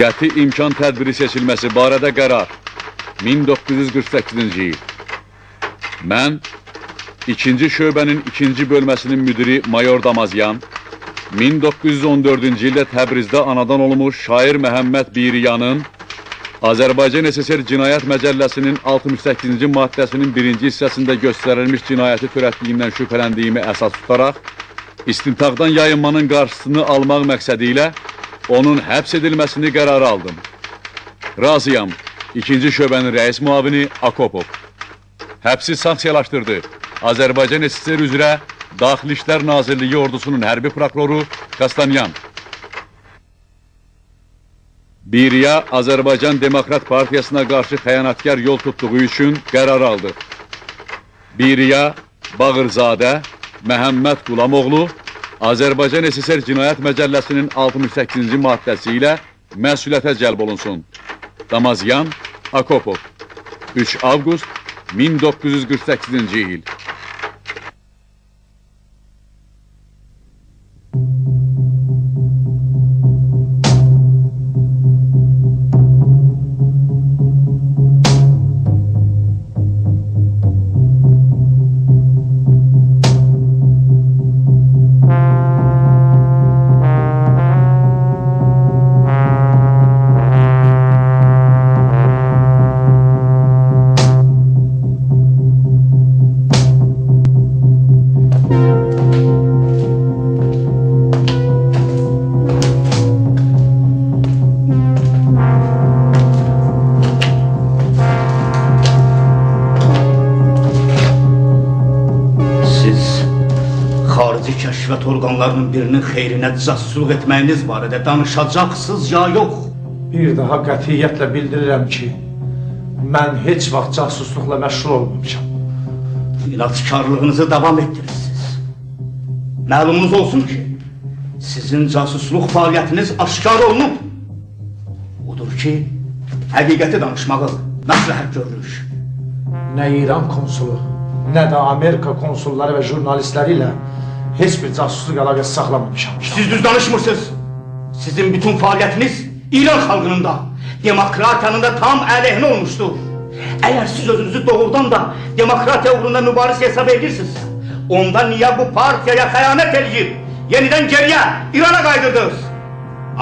Qəti imkan tədbiri seçilməsi barədə qərar 1948-ci il. Mən, 2-ci şöbənin 2-ci bölməsinin müdiri Mayor Damazyan, 1914-cü ildə Təbrizdə anadan olmuş şair Məhəmməd Biriyanın Azərbaycan SSR Cinayət Məcəlləsinin 68-ci maddəsinin 1-ci hissəsində göstərilmiş cinayəti törətdiyindən şübhələndiyimi əsas tutaraq, istintaqdan yayınmanın qarşısını almaq məqsədi ilə onun həbs edilməsini qərara aldım. Razıyam, 2-ci şöbənin rəis müavini Akopov. Həbsi sanksiyalaşdırdı. Azərbaycan SSR üzrə Daxili İşlər Nazirliyi Ordusunun hərbi prokuroru Kastanyan. Biriya Azərbaycan Demokrat Partiyasına qarşı xəyanətkar yol tutduğu üçün qərar aldı. Biriya Bağırzadə Məhəmməd Qulamoğlu Azərbaycan SSR Cinayət Məcəlləsinin 68-ci maddəsi ilə məsuliyyətə cəlb olunsun. Damazyan Akopov 3 avqust 1948-ci il. Orqanlarının birinin xeyrinə cəssurluq etməyiniz barədə danışacaqsınız ya yox? Bir daha qətiyyətlə bildirirəm ki, mən heç vaxt cəssurluqla məşğul olmamışam. İnadkarlığınızı davam etdirirsiniz. Məlumunuz olsun ki, sizin cəssurluq fəaliyyətiniz aşkar olunub. Odur ki, həqiqəti danışmağı məsləhət görülür. Nə İran konsulu, nə də Amerika konsulları və jurnalistləri ilə heç bir casusluq əlaqəsi saxlamamışam. Siz düz danışmırsınız. Sizin bütün fəaliyyətiniz İran xalqının da, demokratiyanın da tam əleyhinə olmuşdur. Əgər siz özünüzü doğrudan da demokratiya uğrunda mübariz hesab edirsiniz, onda niyə bu partiyaya xəyanət edib, yenidən geriyə İrana qayıdırdınız?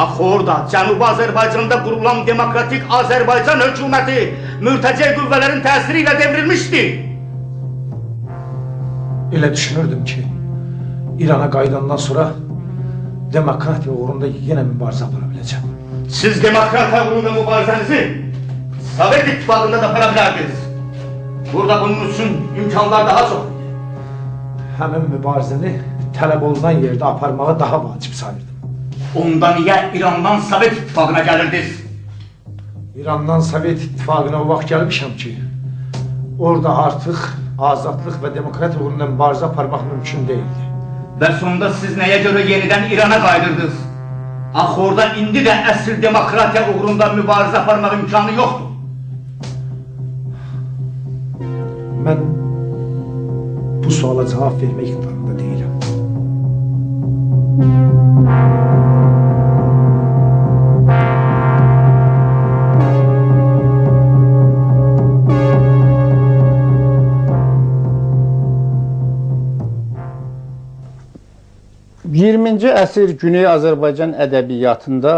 Axı orada Cənubi Azərbaycanda qurulan demokratik Azərbaycan hökuməti mürtəcə qüvvələrin təsiri ilə devrilmişdi. Elə düşünürdüm ki, İran'a qaydandan sonra demokratiya uğrunda yenə mübarizə apara biləcəm. Siz demokratiya uğrunda mübarizənizi Sovet İttifaqında da apara bilərdiniz. Burada bunun üçün imkanlar daha çox. Həmin mübarizəni tələb olunan yerdə aparmağı daha vacib sayırdım. Onda niyə İrandan Sovet İttifaqına gəlirdiniz? İrandan Sovet İttifaqına o vaxt gəlmişəm ki, orada artıq azadlıq və demokratiya uğrunda mübarizə aparmaq mümkün deyildi. Və sonunda siz nəyə görə yenidən İrana qayıdırdınız? Axı orada indi də əsl demokratiya uğrunda mübarizə aparmaq imkanı yoxdur. Mən bu suala cavab vermək imkanında deyiləm. XX əsr Güney Azərbaycan ədəbiyyatında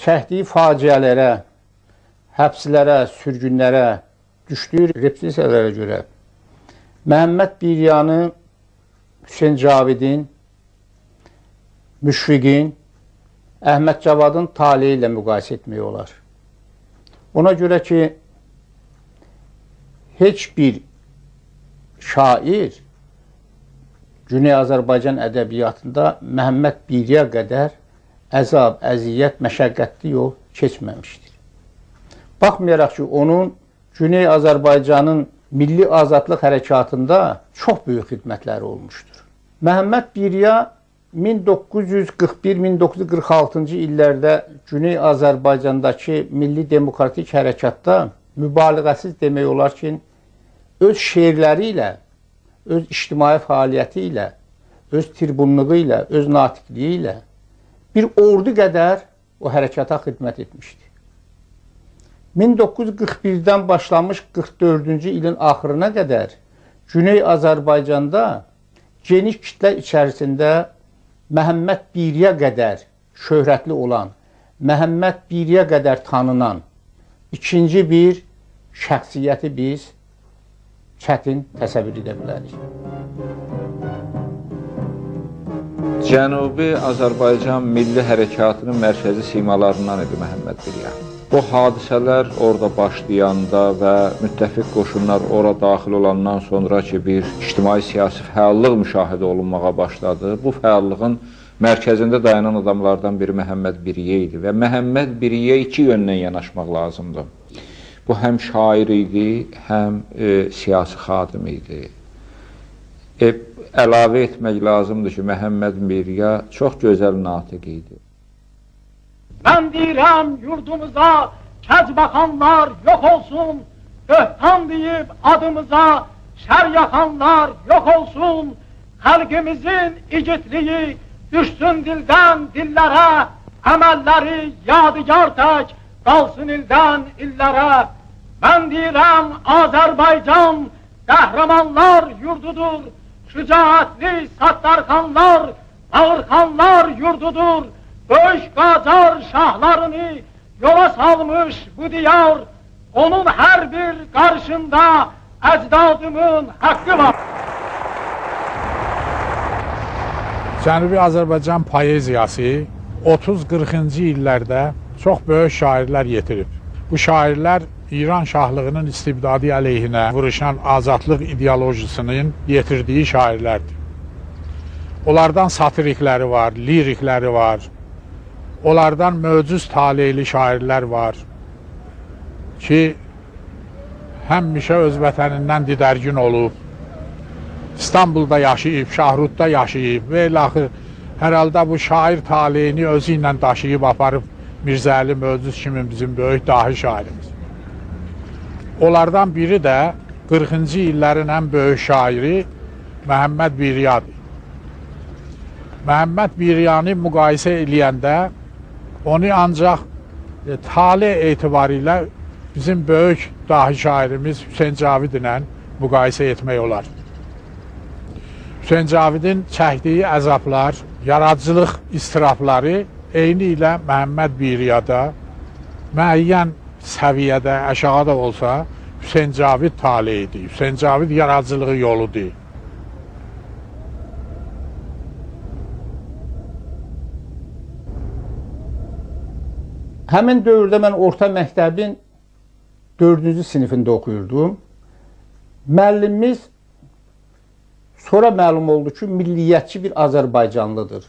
çəkdiyi faciələrə, həbslərə, sürgünlərə, düşdüyü repressiyalara görə Məhəmməd Biriyanı, Hüseyn Cavidin, Müşfiqin, Əhməd Cavadın taleyi ilə müqayisə etmək olar. Ona görə ki, heç bir şair Güney Azərbaycan ədəbiyyatında Məhəmməd Biriya qədər əzab, əziyyət, məşəqqətli yol keçməmişdir. Baxmayaraq ki, onun Güney Azərbaycanın milli azadlıq hərəkatında çox böyük xidmətləri olmuşdur. Məhəmməd Biriya 1941-1946-cı illərdə Güney Azərbaycandakı milli demokratik hərəkatda mübaliğəsiz demək olar ki, öz şeirləri ilə, öz ictimai fəaliyyəti ilə, öz tribunluğu ilə, öz natiqliyi ilə bir ordu qədər o hərəkata xidmət etmişdi. 1941-dən başlamış 44-cü ilin axırına qədər Güney Azərbaycanda geniş kitle içərisində Məhəmməd Biriyə qədər şöhrətli olan, Məhəmməd Biriyə qədər tanınan ikinci bir şəxsiyyəti biz çətin təsəvvür edə bilərik. Cənubi Azərbaycan Milli Hərəkatının mərkəzi simalarından idi Məhəmməd Biriyə. Bu hadisələr orada başlayanda və müttəfiq qoşunlar ora daxil olandan sonra ki, bir ictimai-siyasi fəallıq müşahidə olunmağa başladı. Bu fəallığın mərkəzində dayanan adamlardan biri Məhəmməd Biriyə idi və Məhəmməd Biriyə iki yöndən yanaşmaq lazımdı. Bu həm şair idi, həm siyasi xadim idi. Əlavə etmək lazımdır ki, Məhəmməd Biriyə çox gözəl natiq idi. Ben deyirəm yurdumuza kec bakanlar yok olsun, böhtan deyip adımıza şer yakanlar yok olsun, halkımızın igitliği düşsün dilden dillere, emelleri yadigar tek kalsın ilden illere. Ben deyirəm Azerbaycan kahramanlar yurdudur, şücaatli sattarkanlar, ağırkanlar yurdudur. Böyük qacar şahlarını yola salmış bu diyar, onun her bir karşında ecdadımın hakkı var. Cənubi Azərbaycan poeziyası 30-40-cı illerde çok büyük şairler getirip. Bu şairler İran şahlığının istibdadi aleyhine vuruşan azadlıq ideolojisinin getirdiği şairlerdir. Onlardan satirikleri var, lirikleri var. Onlardan möcüz taleyli şairlər var ki, həmişə öz vətənindən didərgin olub, İstanbulda yaşayıb, Şahrudda yaşayıb və ilaxır, hər halda bu şair taleyini özü ilə daşıyıb aparıb Mirzə Əli Möcüz kimi bizim böyük dahi şairimiz. Onlardan biri də 40-cı illərin ən böyük şairi Məhəmməd Biriyadır. Məhəmməd Biriyanı müqayisə eləyəndə onu ancaq tale etibarilə bizim böyük dahi şairimiz Hüseyn Cavid ilə müqayisə etmək olar. Hüseyn Cavidin çəkdiyi əzablar, yaradıcılıq istirafları eyni ilə Məhəmməd Biriyada müəyyən səviyyədə, aşağıda olsa Hüseyn Cavid tale idi, Hüseyn Cavid yaradıcılığı yoludur. Həmin dövrdə mən orta məktəbin 4-cü sinifində oxuyurdum. Müəllimimiz sonra məlum oldu ki, milliyyətçi bir Azərbaycanlıdır.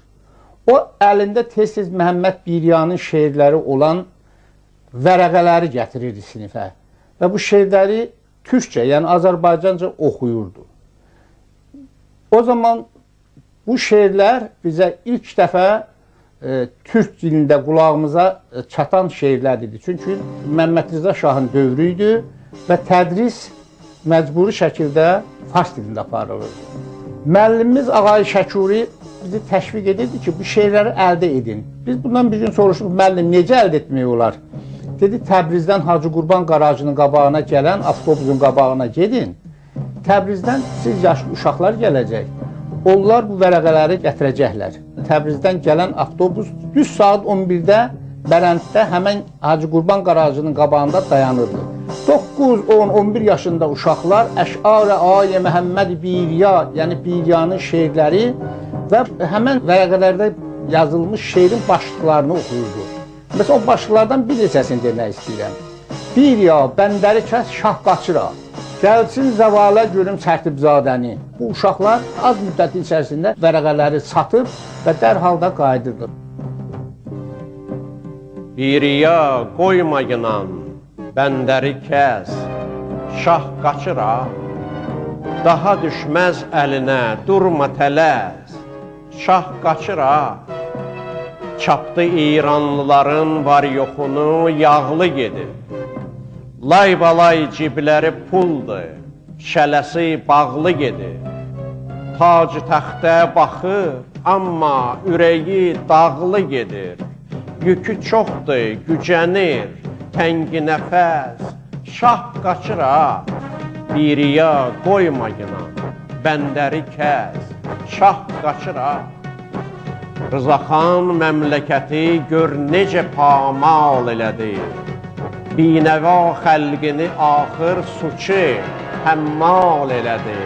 O, əlində tez-tez Məhəmməd Biriyanın şeirləri olan vərəqələri gətirirdi sinifə və bu şeirləri türkcə, yəni Azərbaycanca oxuyurdu. O zaman bu şeirlər bizə ilk dəfə türk dilinde kulağımıza çatan şeirler idi. Çünkü Mehmet Rıza Şah'ın dövrüydü ve tədris məcburi şəkildə fars dilinde aparılırdı. Müəllimimiz Ağay Şəkuri bizi təşviq edirdi ki, bu şeirleri elde edin. Biz bundan bir gün soruşduq, müəllim necə elde etmək olar? Dedi, Təbrizdən Hacı Qurban Qaracının qabağına gələn avtobusun qabağına gedin. Təbrizdən siz yaşlı uşaqlar gələcək. Onlar bu vərəqələri gətirəcəklər. Təbrizdən gələn avtobus düz saat 11-də Bərənddə həmən Hacı Qurban Qaracının qabağında dayanırdı. 9, 10, 11 yaşında uşaqlar Əş'ar-ı Ayə Məhəmməd Biriya, yəni Biriyanın şeirləri və həmən vərəqələrdə yazılmış şeirin başlıqlarını oxuyurdu. Məsələn, o başlıqlardan bir neçəsini demək istəyirəm. Biriya, bəndəri kəs şah qaçıra. Gəlsin zəvalə görüm Çərtibzadəni. Bu uşaqlar az müddət içərisində vərəqələri satıb və dərhal da qayıdırdı. Biriya qoymayınan bəndəri kəs, şah qaçıra, daha düşməz əlinə, durma tələs. Şah qaçıra, çapdı İranlıların var yoxunu, yağlı gedib. Laybalay cibləri puldur, şələsi bağlı gedir. Tac-ı təxtə baxır, amma ürəyi dağlı gedir. Yükü çoxdur, gücənir, təngi nəfəs, şah qaçır ha, biriya qoymayına, bəndəri kəs, şah qaçır ha. Rızaxan məmləkəti gör necə pamal elədi, binəva xəlqini axır suçu həmmal elədi.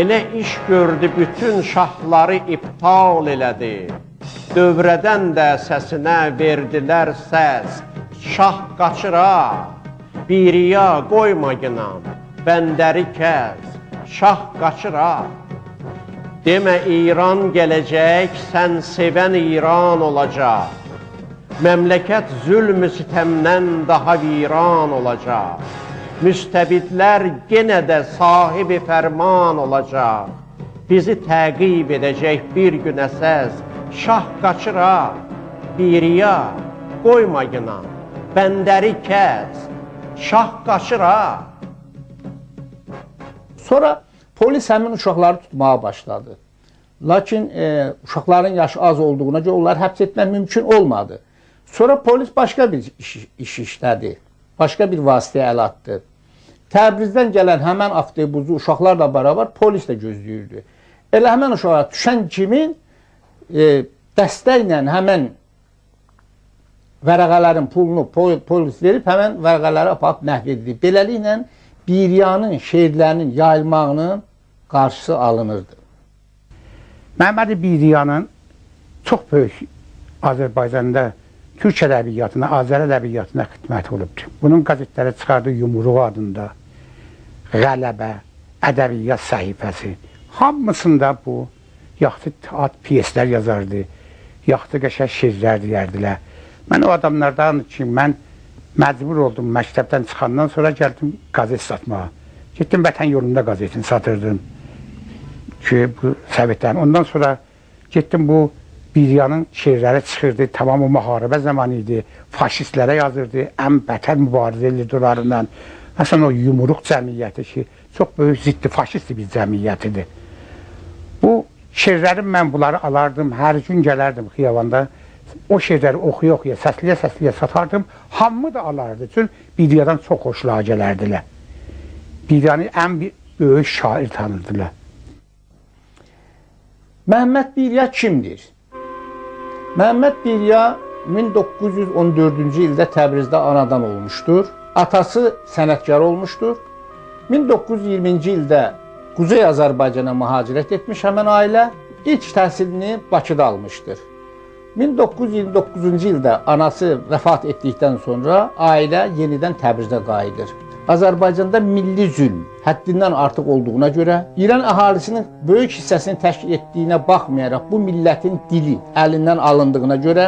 Elə iş gördü, bütün şahları iptal elədi, dövrədən də səsinə verdilər səs, şah qaçır ha, biriya qoymayına, bəndəri kəs, şah qaçır ha. Demə İran gələcək, sən sevən İran olacaq, məmləkət zülm-ü sitəmdən daha viran olacaq, müstəbidlər genə də sahibi fərman olacaq, bizi təqib edəcək bir günə səs, şah qaçır ha, biriya qoymayına, bəndəri kəs, şah qaçır ha. Sonra polis həmin uşaqları tutmağa başladı. Lakin uşaqların yaşı az olduğuna görə onları həbs etmək mümkün olmadı. Sonra polis başqa bir iş işlədi, başqa bir vasitəyə əl atdı. Təbrizdən gələn həmən avtobusu uşaqlarla bərabər polis də gözləyirdi. Elə həmən uşaqlara düşən kimi dəstəklə həmən vərəqələrin pulunu polis verib, həmən vərəqələri aparıb məhv edildi. Beləliklə, biriyanın şeirlərinin yayılmağının qarşısı alınırdı. Məhəmməd Biriyanın çox böyük Azərbaycanda Türk ədəbiyyatına, Azər ədəbiyyatına xidmət olubdur. Bunun qəzetləri çıxardı Yumruq adında, Qələbə, Ədəbiyyat səhifəsi. Hamısında bu, yaxşı teatr piyeslər yazardı, yaxşı qəşəng şeirlər deyərdilər. Mən o adamlardan ki, mən məcbur oldum məktəbdən çıxandan sonra gəldim qəzet satmağa. Getdim Vətən Yolunda qəzetini satırdım ki, bu səvətlərim. Ondan sonra getdim bu, Biriyanın şeirləri çıxırdı, tamamı müharibə zamanı idi, faşistlərə yazırdı, ən bətər mübarizə edirdi onlarından. Məsələn, o Yumruq cəmiyyəti ki, çox böyük ziddi faşistli bir cəmiyyətidir. Bu şeirləri mən bunları alardım, hər gün gələrdim xiyavanda, o şeirləri oxuya-oxuya, səsliyə-səsliyə satardım, hamı da alardı, çünki Biriyadan çox xoşluğa gələrdilər. Biriyanı ən böyük şair tanırdılar. Məhəmməd Biriya kimdir? Məhəmməd Biriya 1914-cü ildə Təbrizdə anadan olmuşdur. Atası sənətkar olmuşdur. 1920-ci ildə Quzey Azərbaycana mühacirət etmiş həmən ailə ilk təhsilini Bakıda almışdır. 1929-cu ildə anası vəfat etdikdən sonra ailə yenidən Təbrizdə qayıdır. Azərbaycanda milli zülm həddindən artıq olduğuna görə, İran əhalisinin böyük hissəsini təşkil etdiyinə baxmayaraq bu millətin dili əlindən alındığına görə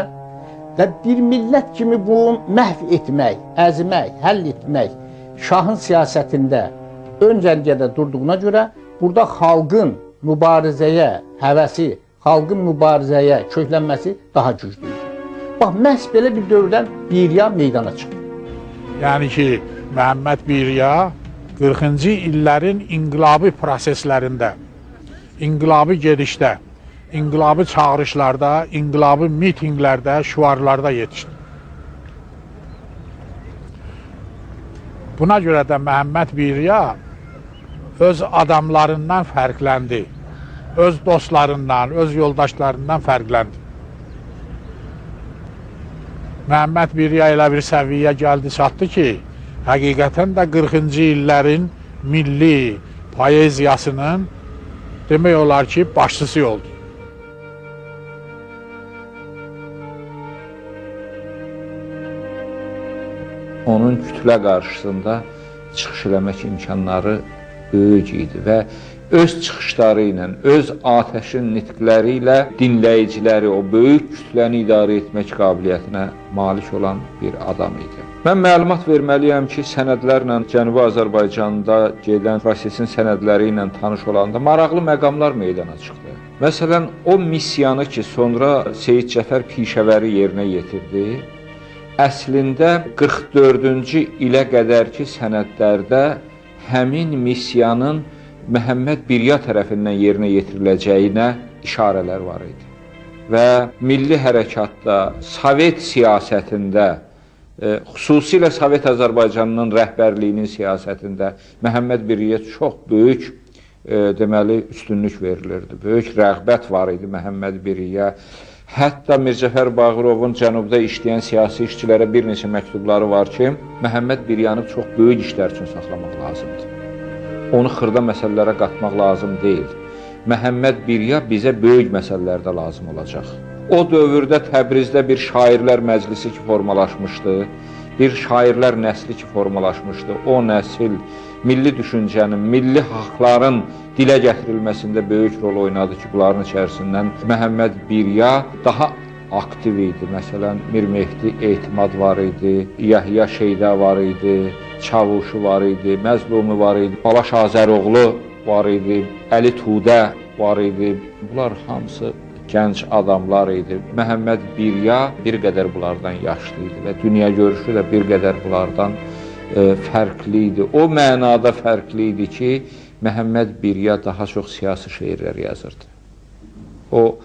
və bir millət kimi bunu məhv etmək, əzmək, həll etmək şahın siyasətində ön cərgədə durduğuna görə burada xalqın mübarizəyə həvəsi, xalqın mübarizəyə köklənməsi daha güclüdür. Bax, məhz belə bir dövrdən Biriya meydana çıxdı. Yəni ki, Məhəmməd Biriya 40-cı illərin inqilabi proseslərində, inqilabi gedişdə, inqilabi çağırışlarda, inqilabi mitinglərdə, şüarlarda yetişdi. Buna görə də Məhəmməd Biriya öz adamlarından fərqləndi, öz dostlarından, öz yoldaşlarından fərqləndi. Məhəmməd Biriya elə bir səviyyə gəldi, çatdı ki, həqiqətən də 40-cı illərin milli poeziyasının demək olar ki, başçısı oldu. Onun kütlə qarşısında çıxış eləmək imkanları böyük idi və öz çıxışları ilə, öz atəşin nitqləri ilə dinləyiciləri, o böyük kütləni idarə etmək qabiliyyətinə malik olan bir adam idi. Mən məlumat verməliyəm ki, sənədlərlə Cənubi Azərbaycanda gedən prosesin sənədləri ilə tanış olanda maraqlı məqamlar meydana çıxdı. Məsələn, o missiyanı ki, sonra Seyid Cəfər Pişəvəri yerinə yetirdi, əslində 44-cü ilə qədərki sənədlərdə həmin missiyanın Məhəmməd Biriya tərəfindən yerinə yetiriləcəyinə işarələr var idi. və milli hərəkatda, Sovet siyasətində, xüsusilə Sovet Azərbaycanının rəhbərliyinin siyasətində Məhəmməd Birliyə çox böyük deməli, üstünlük verilirdi. Böyük rəğbət var idi Məhəmməd Birliyə. Hətta Mirzəfər Bağırovun cənubda işləyən siyasi işçilərə bir neçə məktubları var ki, Məhəmməd Birliyanı çox böyük işlər üçün saxlamaq lazımdır. Onu xırda məsələlərə qatmaq lazım deyil. Məhəmməd Birliya bizə böyük məsələlərdə lazım olacaq. O dövrdə Təbrizdə bir şairlər məclisi ki formalaşmışdı, bir şairlər nəsli ki formalaşmışdı. O nəsil milli düşüncənin, milli haqların dilə gətirilməsində böyük rol oynadı ki, bunların içərisindən Məhəmməd Birliya daha aktiv idi. Məsələn, Mir Mehdi Etimad var idi, Yahya Şeyda var idi, Çavuşu var idi, Məzlumi var idi, Balaş Azəroğlu var idi, Əli Tudə var idi. Bunlar hamısı gənc adamlar idi. Məhəmməd Birliya bir qədər bunlardan yaşlı idi və dünya görüşü də bir qədər bunlardan fərqli idi. O mənada fərqli idi ki, Məhəmməd Birliya daha çox siyasi şeirlər yazırdı. O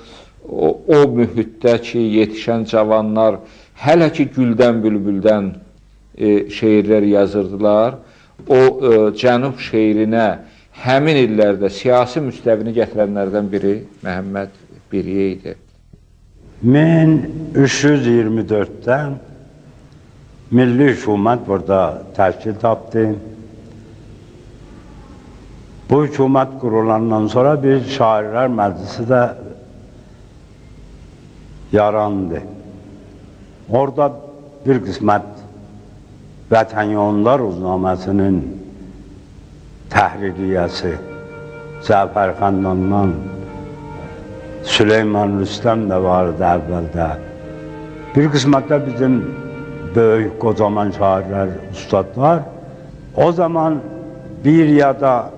mühitdə ki, yetişən cavanlar hələ ki Güldən Bülbüldən şeirlər yazırdılar. O cənub şeirinə həmin illərdə siyasi müstəvini gətirənlərdən biri Məhəmməd Birliya idi. 1324-də Milli Hükümet burada təşkil tapdı. Bu hükümet kurulandan sonra bir şairler meclisi de yarandı. Orada bir kısmet Vətənyonlar Uznaməsinin təhririyyəsi Cəfər Xəndandan Süleyman Rüstəm də vardı əvvəldə. Bir kısmette bizim böyük, kocaman şairler, ustadlar. O zaman bir ya da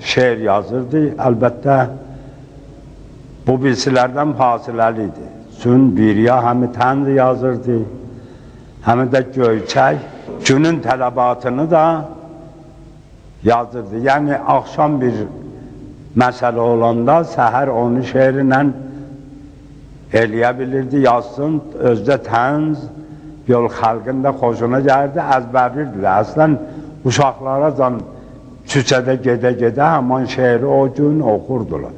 şeir yazırdı. Elbette bu bilsilerden fasileliydi. Sün bir ya hem tendi yazırdı, hem de göyçək. Günün tələbatını da yazırdı. Yani akşam bir mesele olanda seher onun şeiriyle eleyebilirdi, yazsın, özde tənz. Yol xalqın da xoşuna gəldi, əzbərdirdi. Əslən, uşaqlara can çüçədə gedə-gedə həman şeiri o gün oxurdular.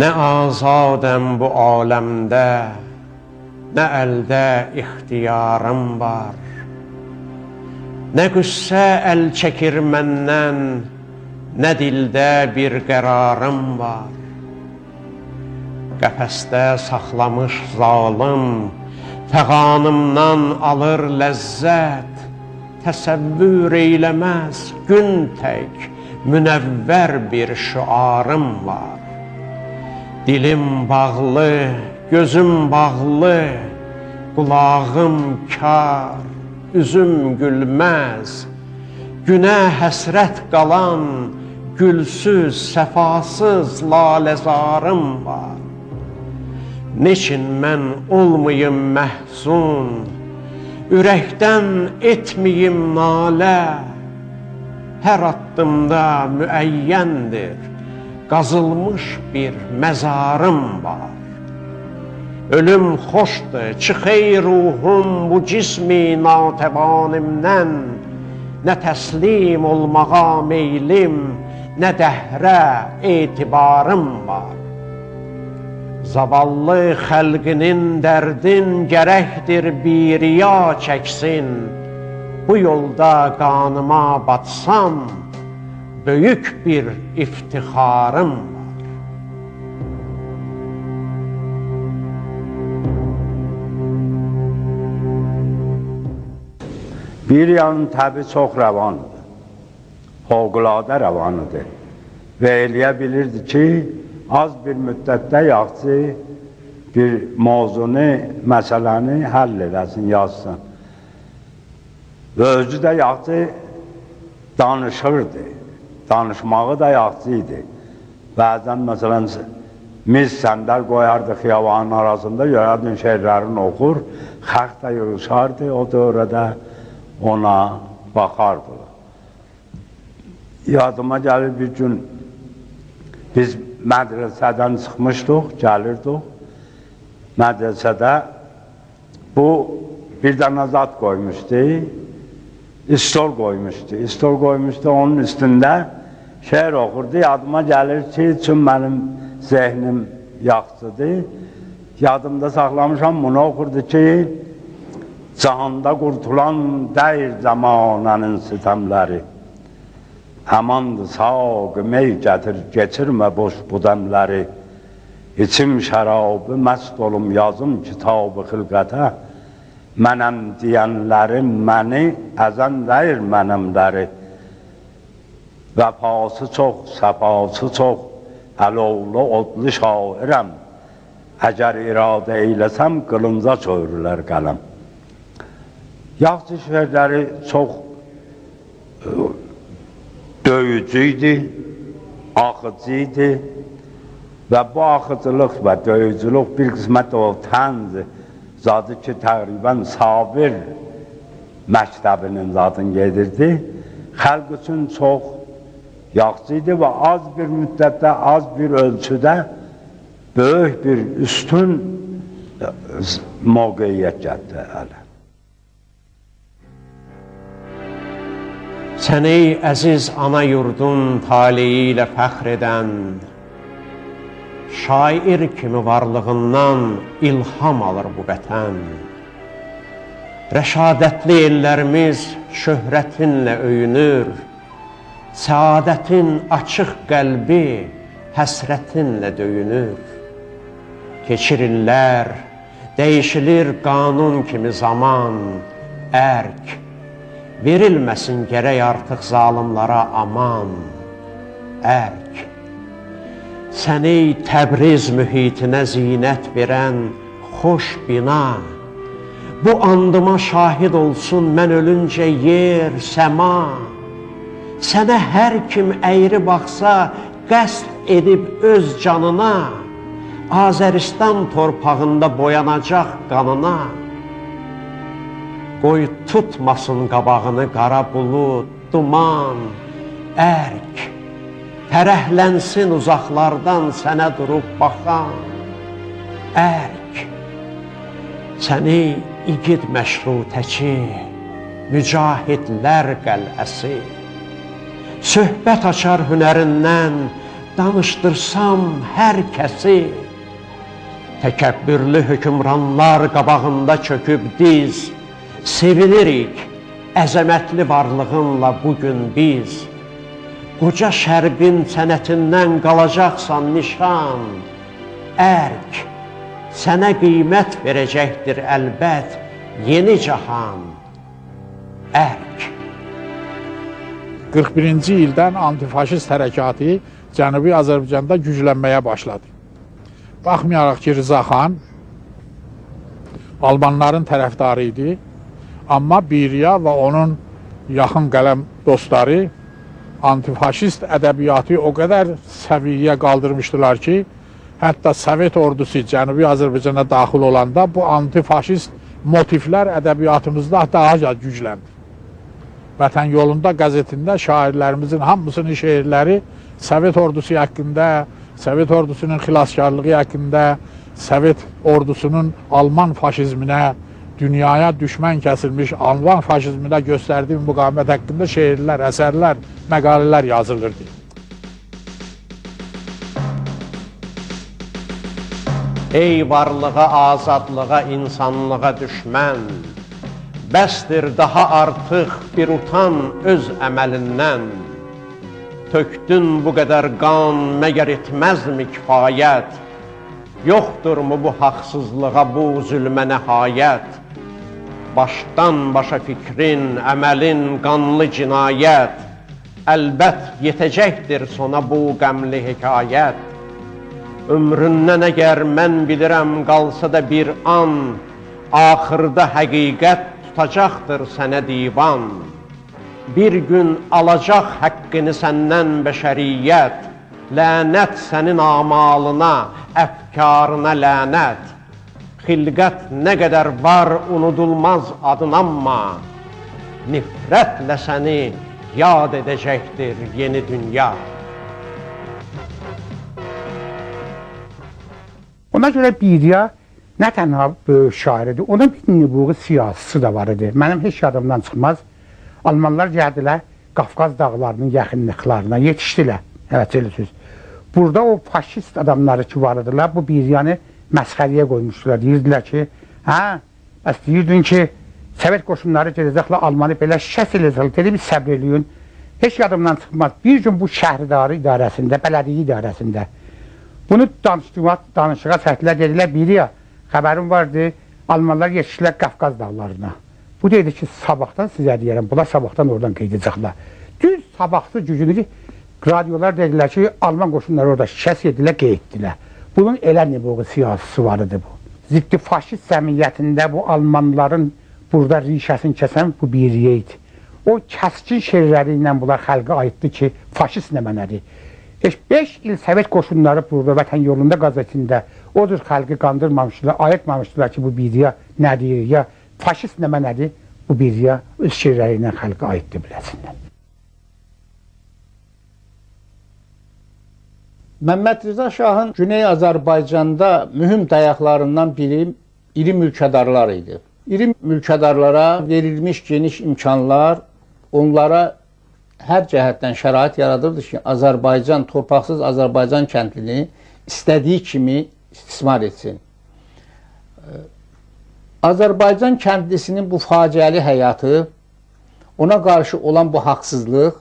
Nə azadəm bu aləmdə, nə əldə ixtiyarım var, nə qüssə əl çəkir məndən, nə dildə bir qərarım var. Qəfəsdə saxlamış zalım, fəğanımdan alır ləzzət, təsəvvür eyləməz gün tək, münəvvər bir şüarım var. Dilim bağlı, gözüm bağlı, qulağım kar, üzüm gülməz, günə həsrət qalan, gülsüz, səfasız laləzarım var. Neçin mən olmayım məhzun, ürəkdən etməyim nalə, hər addımda müəyyəndir, qazılmış bir məzarım var. Ölüm xoşdur, çıxey ruhum bu cismi natəbanimdən, nə təslim olmağa meylim, nə dəhrə etibarım var. Zavallı xəlqinin dərdin gərəkdir bir riya çəksin, bu yolda qanıma batsam, böyük bir iftixarım var. Bir yanın təbi çox rəvanıdır, fövqəladə rəvanıdır və eləyə bilirdi ki, az bir müddətdə yaxşı bir mövzunu, məsələni həll eləsin, yazsın. Və özü də yaxşı danışırdı, danışmağı da yaxşı idi. Bəzən, məsələn, mis səndər qoyardı xiyavanın arasında, görərdin şeirlərini oxur, xalq da yığışardı, o dövrədə ona baxardı. Yadıma gəlir bir gün, Biz medreseden sıkmıştık, gelirdik. Medresede bu birden azat koymuştu, istol koymuştu. İstol koymuştu, onun üstünde şiir okurdu, yadıma gelir ki, tüm benim zihnim yaktıydı. Yadımda saklamışam, bunu okurdu ki, cahanda kurtulan değil zamananın sitemleri. Hemandı sağ mey getir, geçirme boş budemleri. İçim şarabı, mest olum yazım kitabı hılgata. Menem diyenlerin meni, ezen değil menimleri. Vefası çok, sefası çok, elovlu odlu şairem. Eğer irade eylesem, kılınca çöğürler kalem. Yaxşı şiirleri çok döyücüydü, akıcıydı. Ve bu akıcılık ve döyücülük bir kısmet o tendi. Zadı ki, təqribən Sabir məktəbinin zadını gedirdi. Xalq üçün çox yaxşıydı ve az bir müddətdə, az bir ölçüdə böyük bir üstün mövqeyyət gəldi ələ. Sən ey əziz ana yurdun taleyi ilə fəxr edən, şair kimi varlığından ilham alır bu vətən. Rəşadətli ellərimiz şöhrətinlə öyünür, səadətin açıq qəlbi həsrətinlə döyünür. Keçir illər, dəyişilir qanun kimi zaman, ərk, verilməsin gərək artıq zalimlara aman, ərk. Sən ey Təbriz mühitinə zinət verən xoş bina, bu andıma şahid olsun mən ölüncə yer, səma. Sənə hər kim əyri baxsa, qəsd edib öz canına, Azəristan torpağında boyanacaq qanına. Qoy tutmasın qabağını qara bulud, duman, ərk. Fərəhlənsin uzaqlardan sənə durub baxan, ərk. Səni iqid məşrutəçi, mücahidlər qəl'əsi. Söhbət açar hünərindən, danışdırsam hər kəsi. Təkəbbürlü hökümranlar qabağında çöküb diz, sevinirik əzəmətli varlığınla bugün biz. Qoca şərbin sənətindən qalacaqsan nişan, ərk. Sənə qiymət verəcəkdir əlbət yeni cahan, ərk. 41-ci ildən antifaşist hərəkatı Cənubi Azərbaycanda güclənməyə başladı. Baxmayaraq ki, Rıza xan Almanların tərəfdarı idi, amma Biriya və onun yaxın qələm dostları antifaşist ədəbiyyatı o qədər səviyyə qaldırmışdılar ki, hətta Sovet ordusu Cənubi Azərbaycana daxil olanda bu antifaşist motiflər ədəbiyyatımızda daha gücləndi. Vətən yolunda qəzetində şairlərimizin hamısının şeirləri Sovet ordusu haqqında, Sovet ordusunun xilaskarlığı haqqında, Sovet ordusunun Alman faşizminə, dünyaya düşmən kəsilmiş Alman faşizminə göstərdiyi müqavimət haqqında şeirlər, əsərlər, məqalələr yazılırdı. Ey varlığa, azadlığa, insanlığa düşmən, bəsdir daha artıq bir utan öz əməlindən. Tökdün bu qədər qan, məgər etməzmi kifayət? Yoxdur mu bu haqsızlığa, bu zülmə nəhayət? Başdan başa fikrin, əməlin qanlı cinayət. Əlbət yetəcəkdir sona bu qəmli hekayət. Ömründən əgər mən bilirəm qalsa da bir an, axırda həqiqət tutacaqdır sənə divan. Bir gün alacaq həqqini səndən bəşəriyyət. Lənət sənin amalına, əfkarına lənət. Xilqət nə qədər var, unudulmaz adın amma, nifrətlə səni yad edəcəkdir yeni dünya. Ona görə birja nə tənha böyük şairidir, onun bir nübuğu siyasısı da var idi. Mənim heç yadımdan çıxmaz, Almanlar gəldilər Qafqaz dağlarının yaxınlıqlarına, yetişdilər. Evet, eləsiniz. Burada o faşist adamları ki var idilər, bu birjanı məsxəriyə qoymuşdular. Deyirdilər ki, hə, bəs deyirdin ki, Sovet qoşunları gələcəklə Almanı belə şəs eləcəklə, dedi bir səbr eləyin. Heç yadımdan çıxmaz, bir gün bu şəhridarı idarəsində, bələdiyyə idarəsində bunu danışığa çəkdilər, dedilər, biri ya, xəbərim vardı, Almanlar yetişdilər Qafqaz dağlarına. Bu dedi ki, sabahdan sizə deyərəm, bunlar sabahdan oradan qeydəcəklər. Düz sabahsı gücünü ki, radiolar dedilər ki, Alman qoşunları orada şəs edilər, qeydilər. Bunun elə nübuğu siyasısı var idi bu. Ziddi faşist səmiyyətində bu Almanların burada rişəsini kəsən bu biriyyə idi. O kəskin şeirləri ilə bunlar xalqı aiddir ki, faşist nə mənədir? 5 il Sovet qoşunları burada Vətən Yolunda qazetində o cür xalqı qandırmamışdılar, ayırtmamışdılar ki, bu biriyyə nədir, ya faşist nə mənədir? Bu biriyyə öz şeirləri ilə xalqı aiddir biləsindən. Məmməd Rza Şahın Güney Azərbaycanda mühüm dayaqlarından biri iri mülkədarlar idi. İri mülkədarlara verilmiş geniş imkanlar onlara hər cəhətdən şərait yaradırdı ki, Azərbaycan, torpaqsız Azərbaycan kəndlini istədiyi kimi istismar etsin. Azərbaycan kəndlisinin bu faciəli həyatı, ona qarşı olan bu haqsızlıq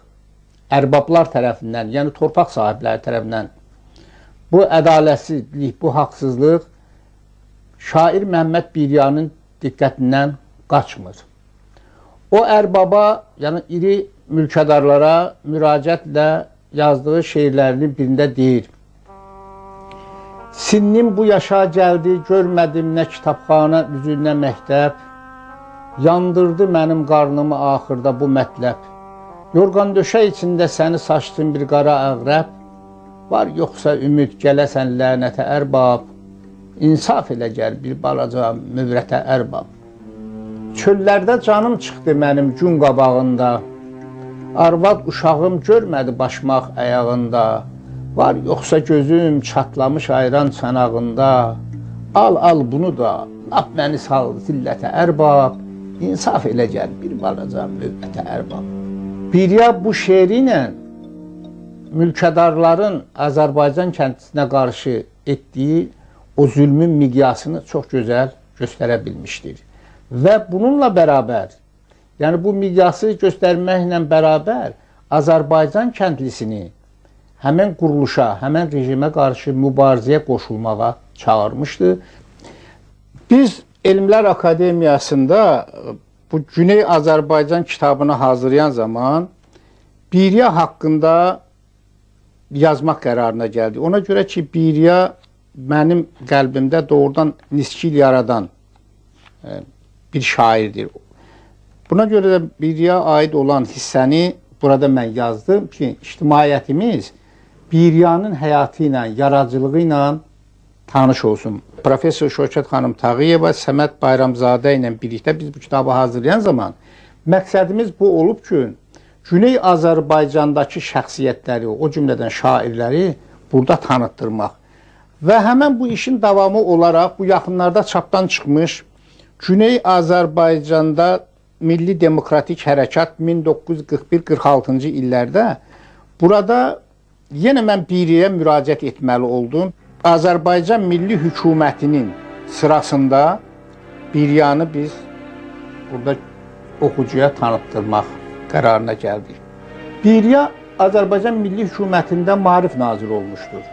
ərbablar tərəfindən, yəni torpaq sahibləri tərəfindən bu ədalətsizlik, bu haqsızlıq şair Məhəmməd Biryanın diqqətindən qaçmır. O ərbaba, yəni iri mülkədarlara müraciətlə yazdığı şeirlərinin birində deyir: Sinnim bu yaşa gəldi, görmədim nə kitabxana, üzünə məktəb, yandırdı mənim qarnımı axırda bu mətləb. Yorğan döşə içində səni saçdın bir qara əqrəb, var yoxsa ümid gələsən lənətə ərbab, İnsaf elə gəl bir balaca müvrətə ərbab. Çöllərdə canım çıxdı mənim gün qabağında, arvad uşağım görmədi başmaq əyağında, var yoxsa gözüm çatlamış ayran çanağında, al bunu da, lap məni sal zillətə ərbab, İnsaf elə gəl bir balaca müvrətə ərbab. Birja bu şeiri ilə mülkədarların Azərbaycan kəndlisinə qarşı etdiyi o zülmün miqyasını çox gözəl göstərə bilmişdir. Və bununla bərabər, yəni bu miqyası göstərməklə bərabər, Azərbaycan kəndlisini həmin quruluşa, həmin rejimə qarşı mübarizəyə qoşulmağa çağırmışdı. Biz Elmlər Akademiyasında bu Güney Azərbaycan kitabını hazırlayan zaman birja haqqında yazmaq qərarına gəldi. Ona görə ki, birja mənim qəlbimdə doğrudan niskil yaradan bir şairdir. Buna görə də birja aid olan hissəni burada mən yazdım ki, ictimaiyyətimiz birjanın həyatı ilə, yaradıcılığı ilə tanış olsun. Professor Şövkət xanım Tağıyeva, Səməd Bayramzadə ilə birlikdə biz bu kitabı hazırlayan zaman məqsədimiz bu olub ki, Güney Azərbaycandakı şəxsiyyətləri, o cümlədən şairləri burada tanıtdırmaq. Və həmən bu işin davamı olaraq bu yaxınlarda çapdan çıxmış Güney Azərbaycanda Milli Demokratik Hərəkat 1941-46-cı illərdə burada yenə mən biriyyə müraciət etməli oldum. Azərbaycan Milli Hükümətinin sırasında birjanı biz burada oxucuya tanıtdırmaq qərarına gəldik. Birja Azərbaycan Milli Hükümətində Maarif naziri olmuşdur.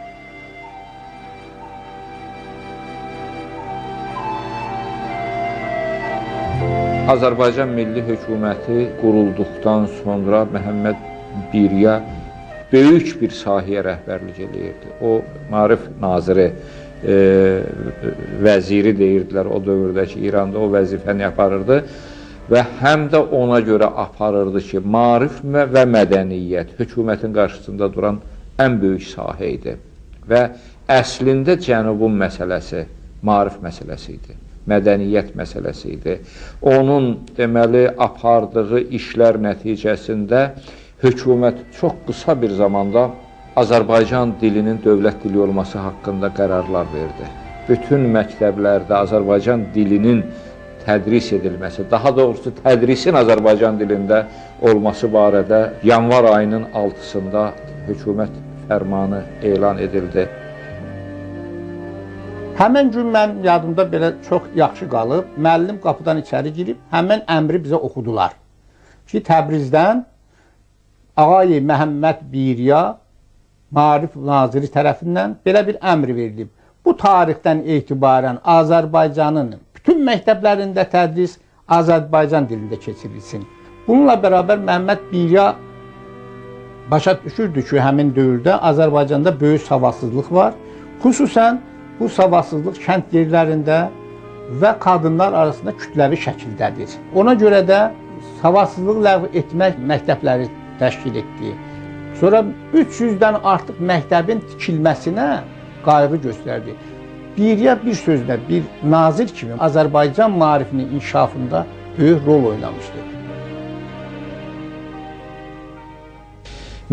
Azərbaycan Milli Hüküməti qurulduqdan sonra Məhəmməd Birja böyük bir sahəyə rəhbərlik edirdi. O, Maarif naziri, vəziri deyirdilər o dövrdəki İranda o vəzifəni aparırdı və həm də ona görə aparırdı ki, maarif və mədəniyyət hökumətin qarşısında duran ən böyük sahə idi və əslində Cənubun məsələsi, maarif məsələsi idi, mədəniyyət məsələsi idi. Onun deməli apardığı işlər nəticəsində hökumət çox qısa bir zamanda Azərbaycan dilinin dövlət dili olması haqqında qərarlar verdi. bütün məktəblərdə Azərbaycan dilinin tədris edilməsi, daha doğrusu tədrisin Azərbaycan dilində olması barədə yanvar ayının 6-sında hökumət fərmanı elan edildi. Həmən gün mənim yadımda belə çox yaxşı qalıb, müəllim qapıdan içəri girib, həmən əmri bizə oxudular ki, Təbrizdən Ağayi Məhəmməd Biriya Maarif Naziri tərəfindən belə bir əmr verilib. Bu tarixdən etibarən Azərbaycanın bütün məktəblərində tədris Azərbaycan dilində keçirilsin. Bununla bərabər Məhəmməd Biriya başa düşürdü ki, həmin dövrdə Azərbaycanda böyük savadsızlıq var, xüsusən bu savadsızlıq kənd yerlərində və qadınlar arasında kütləvi şəkildədir. Ona görə də savadsızlıq ləğv etmək məktəbləri təşkil etdi. Sonra 300-dən artıq məktəbin tikilməsinə qayğı göstərdi. Biriya bir sözlə bir nazir kimi Azərbaycan maarifinin inkişafında böyük rol oynamışdı.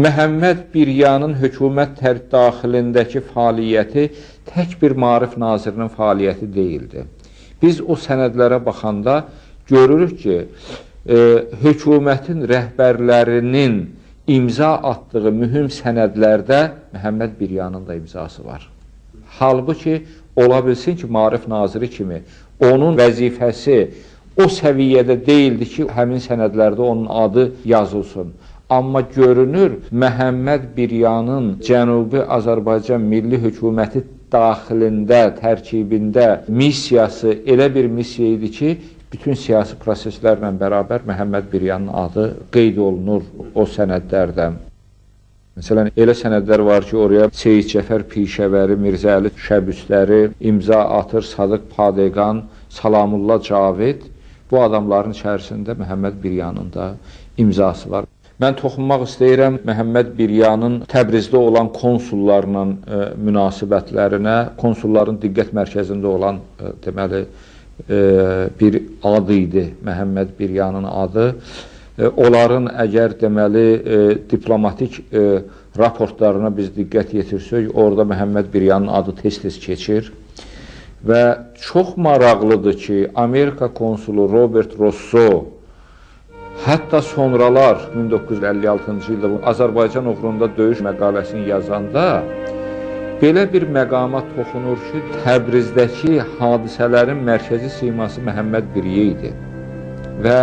Məhəmməd Biriyanın hökumət daxilindəki fəaliyyəti tək bir maarif nazirinin fəaliyyəti deyildi. Biz o sənədlərə baxanda görürük ki, hökumətin rəhbərlərinin imza atdığı mühüm sənədlərdə Məhəmməd Biriyanın da imzası var. Halbuki ola bilsin ki, maarif naziri kimi onun vəzifəsi o səviyyədə deyildi ki, həmin sənədlərdə onun adı yazılsın. Amma görünür, Məhəmməd Biriyanın Cənubi Azərbaycan Milli Hökuməti daxilində, tərkibində missiyası elə bir missiya idi ki, bütün siyasi proseslərlə bərabər Məhəmməd Biriyanın adı qeyd olunur o sənədlərdə. Məsələn, elə sənədlər var ki, oraya Seyid Cəfər Pişəvəri, Mirzə Əli Şəbüstəri imza atır, Sadıq Padeqan, Salamullah Cavid. Bu adamların içərisində Məhəmməd Biriyanın da imzası var. Mən toxunmaq istəyirəm Məhəmməd Biriyanın Təbrizdə olan konsullarla münasibətlərinə, konsulların diqqət mərkəzində olan deməli bir adı idi, Məhəmməd Biriyanın adı. Onların əgər deməli diplomatik raportlarına biz diqqət yetirsək, orada Məhəmməd Biriyanın adı tez-tez keçir. Və çox maraqlıdır ki, Amerika konsulu Robert Rosso hətta sonralar 1956-cı ildə Azərbaycan uğrunda döyüş məqaləsini yazanda belə bir məqama toxunur ki, Təbrizdəki hadisələrin mərkəzi siması Məhəmməd Biriya idi və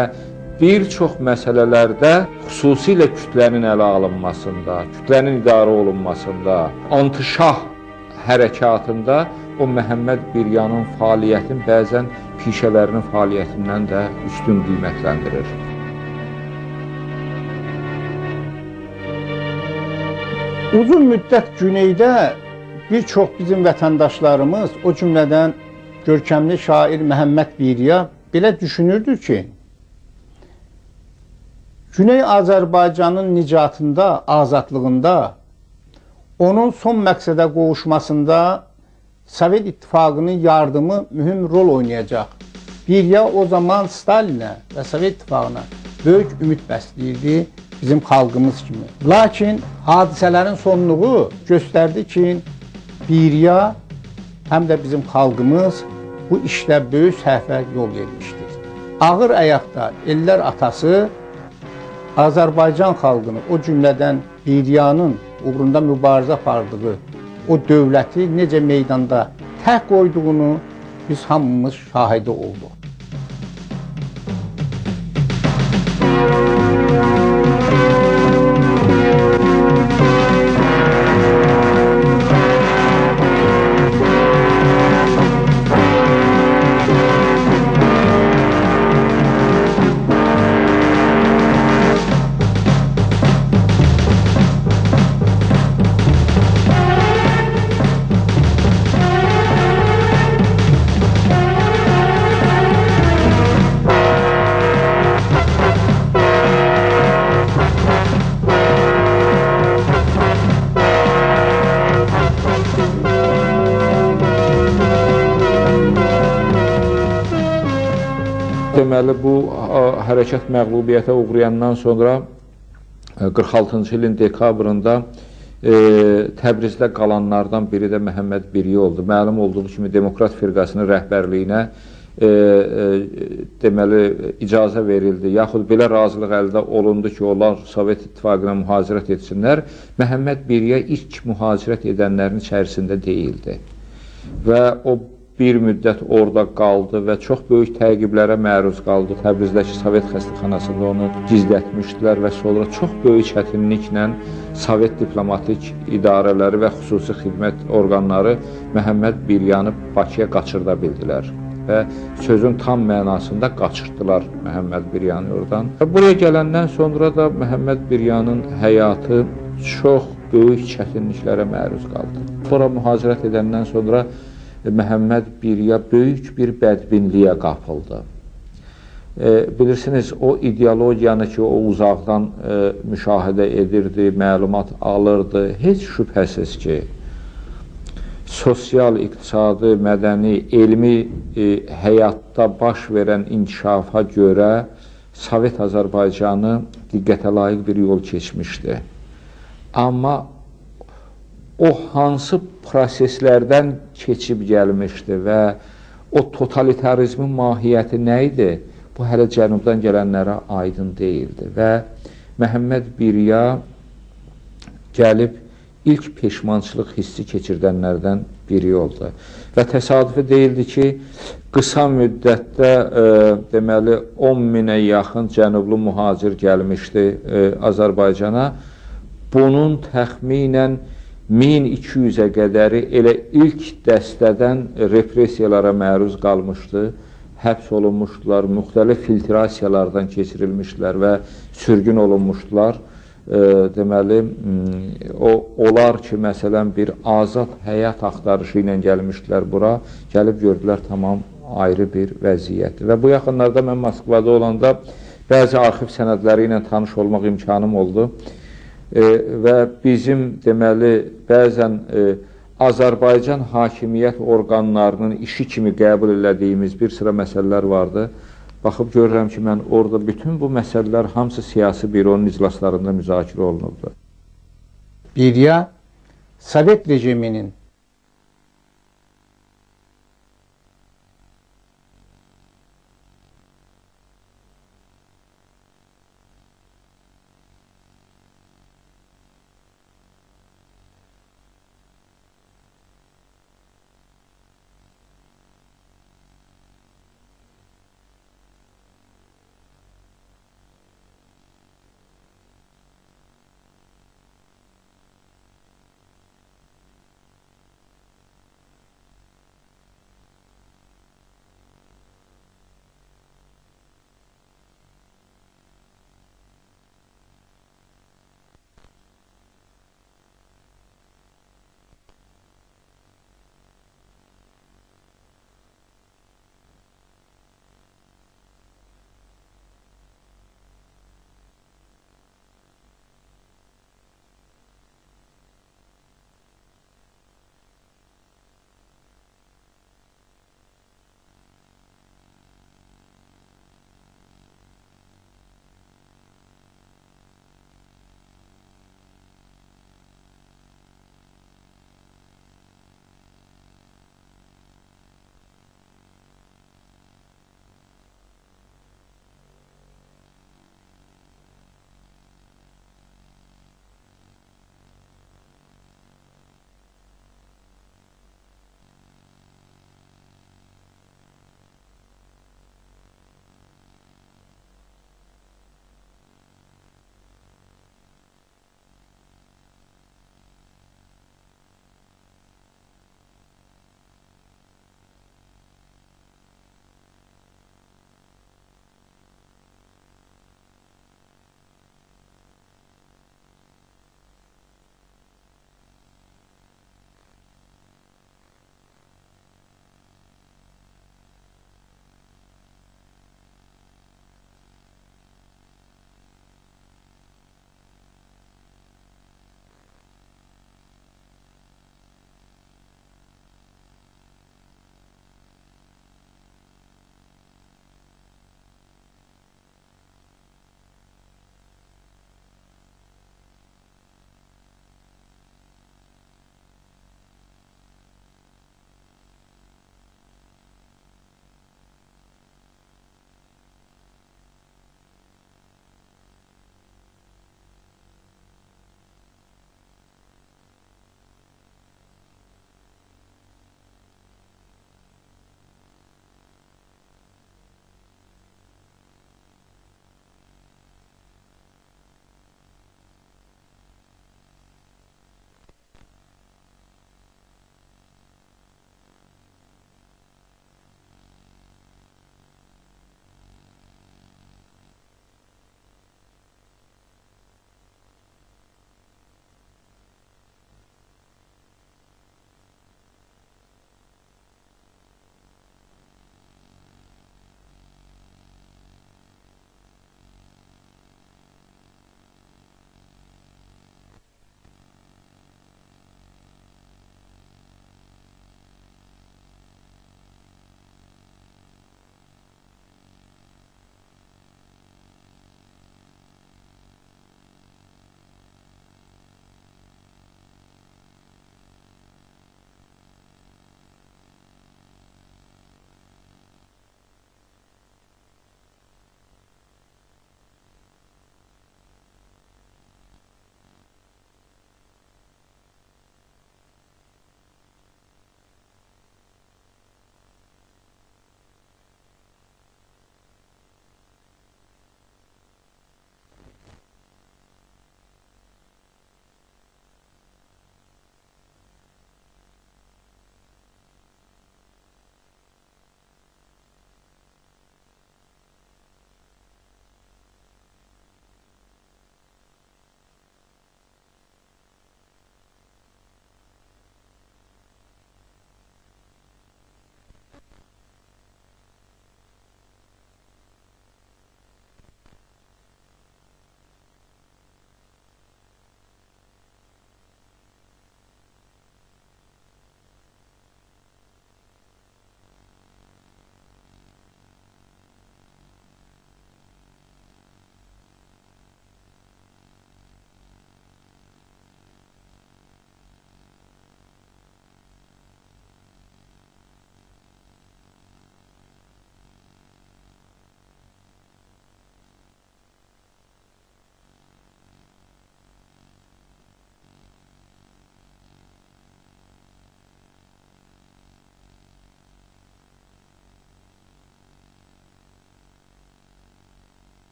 bir çox məsələlərdə xüsusilə kütlənin ələ alınmasında, kütlənin idarə olunmasında, antişah hərəkatında o Məhəmməd Biriyanın fəaliyyətini bəzən pişələrinin fəaliyyətindən də üstün qiymətləndirir. Uzun müddət Güneydə bir çox bizim vətəndaşlarımız, o cümlədən görkəmli şair Məhəmməd Biriya belə düşünürdü ki, Güney Azərbaycanın nicatında, azadlığında, onun son məqsədə qovuşmasında Sovet İttifaqının yardımı mühüm rol oynayacaq. Biriya o zaman Stalinə və Sovet İttifaqına böyük ümid bəsləyirdi. Bizim xalqımız kimi. Lakin hadisələrin sonluğu göstərdi ki, Biriya həm də bizim xalqımız bu işlə böyük səhvə yol vermişdir. Ağır əyaqda ellər atası Azərbaycan xalqını, o cümlədən Biriyanın uğrunda mübarizə apardığı o dövləti necə meydanda tək qoyduğunu biz hamımız şahidi olduq. Deməli, bu hərəkət məğlubiyyətə uğrayandan sonra 46-cı ilin dekabrında Təbrizdə qalanlardan biri də Məhəmməd Biriyə oldu. Məlum olduğu kimi Demokrat firqasının rəhbərliyinə deməli icazə verildi, yaxud belə razılıq əldə olundu ki, onlar Sovet İttifaqına mühacirət etsinlər. Məhəmməd Biriyə ilk mühacirət edənlərin içərisində deyildi və o bir müddət orada qaldı və çox böyük təqiblərə məruz qaldı. Təbrizdəki Sovet xəstəxanasında onu gizlətmişdilər və sonra çox böyük çətinliklə Sovet diplomatik idarələri və xüsusi xidmət orqanları Məhəmməd Biriyanı Bakıya qaçırda bildilər və sözün tam mənasında qaçırtdılar Məhəmməd Biriyanı oradan. Buraya gələndən sonra da Məhəmməd Biriyanın həyatı çox böyük çətinliklərə məruz qaldı. Sonra mühacirət edəndən sonra Məhəmməd Biriyə böyük bir bədbinliyə qapıldı. Bilirsiniz, o ideologiyanı ki, o uzaqdan müşahidə edirdi, məlumat alırdı, heç şübhəsiz ki, sosial, iqtisadi, mədəni, elmi həyatda baş verən inkişafa görə Sovet Azərbaycanı diqqətə layiq bir yol keçmişdi. Amma o hansı proseslərdən keçib gəlmişdi və o totalitarizmin mahiyyəti nə idi? Bu hələ cənubdan gələnlərə aydın deyildi və Məhəmməd Biriyə gəlib ilk peşmançılıq hissi keçirdənlərdən biri oldu və təsadüfi deyildi ki, qısa müddətdə deməli 10.000-ə yaxın cənublu mühacir gəlmişdi Azərbaycana. Bunun təxminən 1200-ə qədəri elə ilk dəstədən repressiyalara məruz qalmışdı, həbs olunmuşdular, müxtəlif filtrasiyalardan keçirilmişdilər və sürgün olunmuşdular. Deməli, onlar ki, məsələn, bir azad həyat axtarışı ilə gəlmişdilər bura, gəlib gördülər tamam ayrı bir vəziyyətdir. Və bu yaxınlarda mən Moskvada olanda bəzi arxiv sənədləri ilə tanış olmaq imkanım oldu. Və bizim, deməli, bəzən Azərbaycan hakimiyyət orqanlarının işi kimi qəbul elədiyimiz bir sıra məsələlər vardı. Baxıb görürəm ki, mən orada bütün bu məsələlər hamısı siyasi büronun iclaslarında müzakirə olunubdur. Biriya, Sovet rejiminin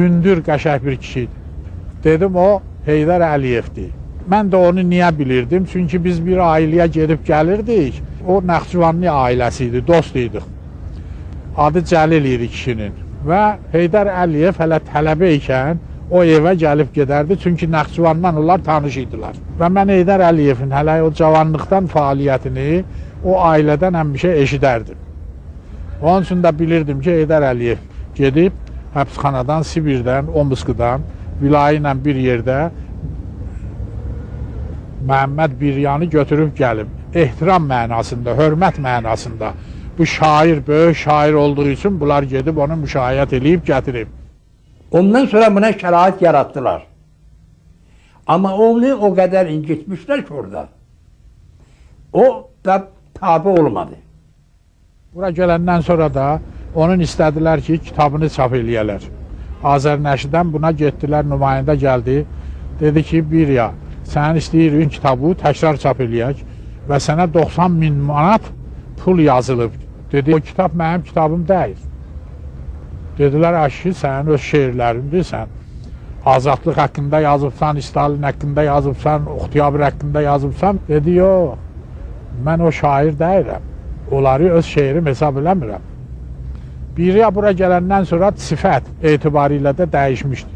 hündür, qəşəng bir kişiydi. Dedim o Heydər Əliyevdir. Mən də onu niyə bilirdim? Çünki biz bir ailəyə gedib gəlirdik. O Naxçıvanlı ailəsi idi, dost idik. Adı Cəlil idi kişinin. Və Heydər Əliyev hələ tələbə ikən o evə gəlib gedərdi. Çünki Naxçıvandan onlar tanış idilər. Və mən Heydər Əliyevin hələ o cavanlıqdan fəaliyyətini o ailədən həmişə eşidərdim. Onun üçün də bilirdim ki, Heydər Əliyev gedib həbsxanadan, Sibirdən, Omskıdan, vilayı ilə bir yerdə Məhəmməd Biryanı götürüb gəlib. Ehtiram mənasında, hörmət mənasında. Bu şair, böyük şair olduğu üçün bunlar gedib onu müşahiyyət edib gətirib. Ondan sonra buna şərait yaratdılar. Amma onu o qədər incitmişler ki orada. O da tabi olmadı. Bura gələndən sonra da onun istədilər ki, kitabını çap eləyələr. Azərnəşidən buna getdilər, nümayəndə gəldi. Dedi ki, Birya, sən istəyirin kitabı təkrar çap eləyək və sənə 90.000 manat pul yazılıb. Dedi, o kitab mənim kitabım deyil. Dedilər, aşı, sənin öz şeirlərindir, sən azadlıq haqqında yazıbsan, İstalin haqqında yazıbsan, Oktyabr haqqında yazıbsan. Dedi, yox, mən o şair deyirəm, onları öz şeirim hesab eləmirəm. Birya bura gələndən sonra sifət etibarilə də dəyişmişdi.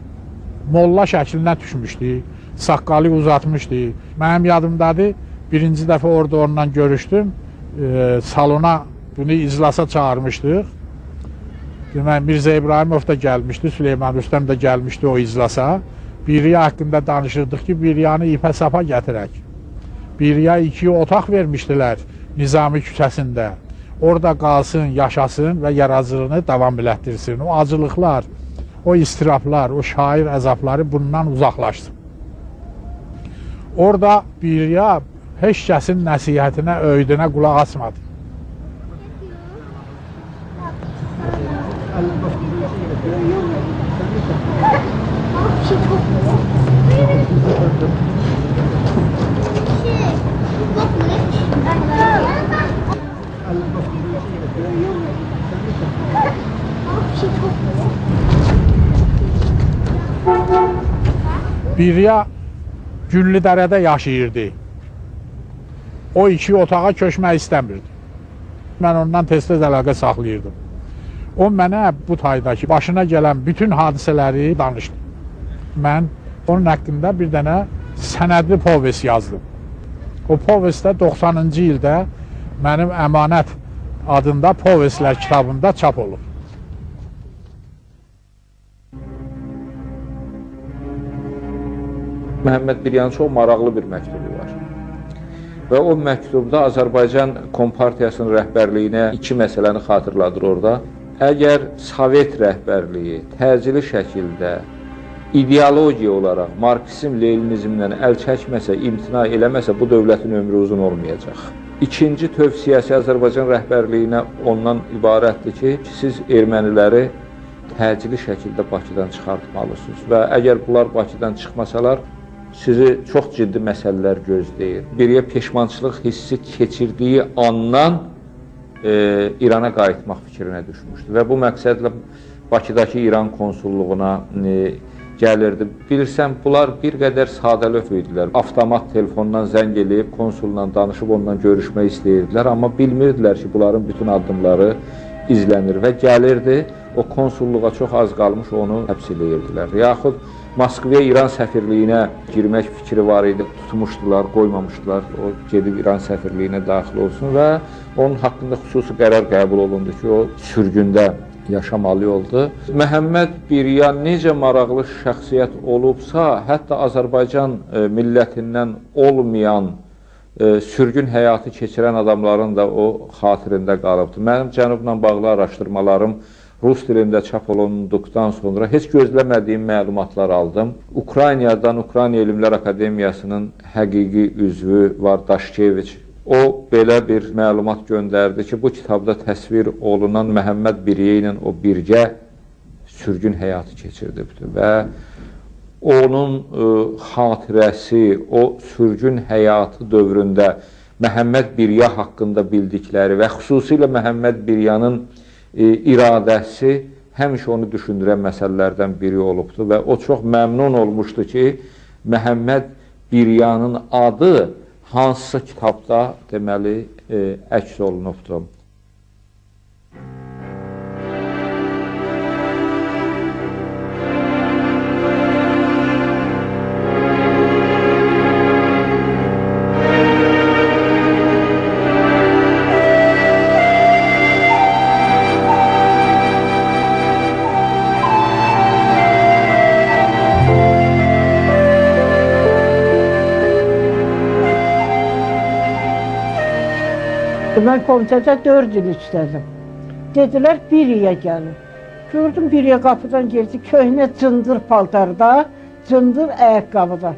Molla şəklinə düşmüşdü. Saqqalı uzatmışdı. Mənim yadımdadır, birinci dəfə orada onunla görüşdüm. Salona bunu izlasa çağırmışdıq. Demək, Mirzə İbrahimov da gəlmişdi, Süleyman Rüstəm də gəlmişdi o izlasa. Birya haqqında danışırdıq ki, Biryanı ipə sapa gətirək. Birya 2 otaq vermişdilər Nizami küçəsində. Orada qalsın, yaşasın və yaradılığını davam elətdirsin. O acılıqlar, o istirablar, o şair əzabları bundan uzaqlaşsın. Orada Birya heç kəsin nəsihətinə, öydünə qulaq asmadı. Birya Güllüdərədə yaşayırdı. O 2 otağa köçmək istəmirdi. Mən ondan tez-tez əlaqə saxlayırdım. O mənə bu taydakı başına gələn bütün hadisələri danışdı. Mən onun haqqında bir dənə sənədli povest yazdım. O povestdə 90-cı ildə mənim Əmanət adında povestlər kitabında çap olub. Məhəmməd Biryanın çox maraqlı bir məktubu var. Və o məktubda Azərbaycan Kompartiyasının rəhbərliyinə 2 məsələni xatırladır orada. Əgər Sovet rəhbərliyi təcili şəkildə ideologiya olaraq marksizm, leninizmdən əl çəkməsə, imtina eləməsə bu dövlətin ömrü uzun olmayacaq. İkinci tövsiyəsi Azərbaycan rəhbərliyinə ondan ibarətdir ki, siz erməniləri təcili şəkildə Bakıdan çıxartmalısınız və əgər bunlar Bakıdan çıxmasalar, sizi çox ciddi məsələlər gözləyir. Birya peşmançılıq hissi keçirdiyi andan İrana qayıtmaq fikrinə düşmüşdü və bu məqsədlə Bakıdakı İran konsulluğuna gəlirdi. Bilirsən, bunlar bir qədər sadəlöv idilər. Avtomat telefondan zəng eləyib, konsulla danışıb ondan görüşmək istəyirdilər, amma bilmirdilər ki, bunların bütün addımları izlənir və gəlirdi. O konsulluğa çox az qalmış onu həbs eləyirdilər. Yaxud Moskvaya İran səfirliyinə girmək fikri var idi, tutmuşdular, qoymamışdılar, o gedib İran səfirliyinə daxil olsun və onun haqqında xüsusi qərar qəbul olundu ki, o sürgündə yaşamalı oldu. Məhəmməd Birya necə maraqlı şəxsiyyət olubsa, hətta Azərbaycan millətindən olmayan sürgün həyatı keçirən adamların da o xatirində qalıbdır. Mənim Cənubla bağlı araşdırmalarım Rus dilində çap olunduqdan sonra heç gözləmədiyim məlumatlar aldım. Ukraynadan Ukrayna Elmlər Akademiyasının həqiqi üzvü var Daşkeviç. O belə bir məlumat göndərdi ki, bu kitabda təsvir olunan Məhəmməd Birya ilə o birgə sürgün həyatı keçirdibdir və onun xatirəsi, o sürgün həyatı dövründə Məhəmməd Birya haqqında bildikləri və xüsusilə Məhəmməd Biryanın iradəsi həmişə onu düşündürən məsələlərdən biri olubdur və o çox məmnun olmuşdu ki, Məhəmməd Biryanın adı hansısa kitabda deməli əks olunubdur. Ben komitede 4 yıl işledim. Dediler Biriye gelin. Gördüm Biriye kapıdan girdi. Köhne cındır paltarda, cındır ayakkabıda.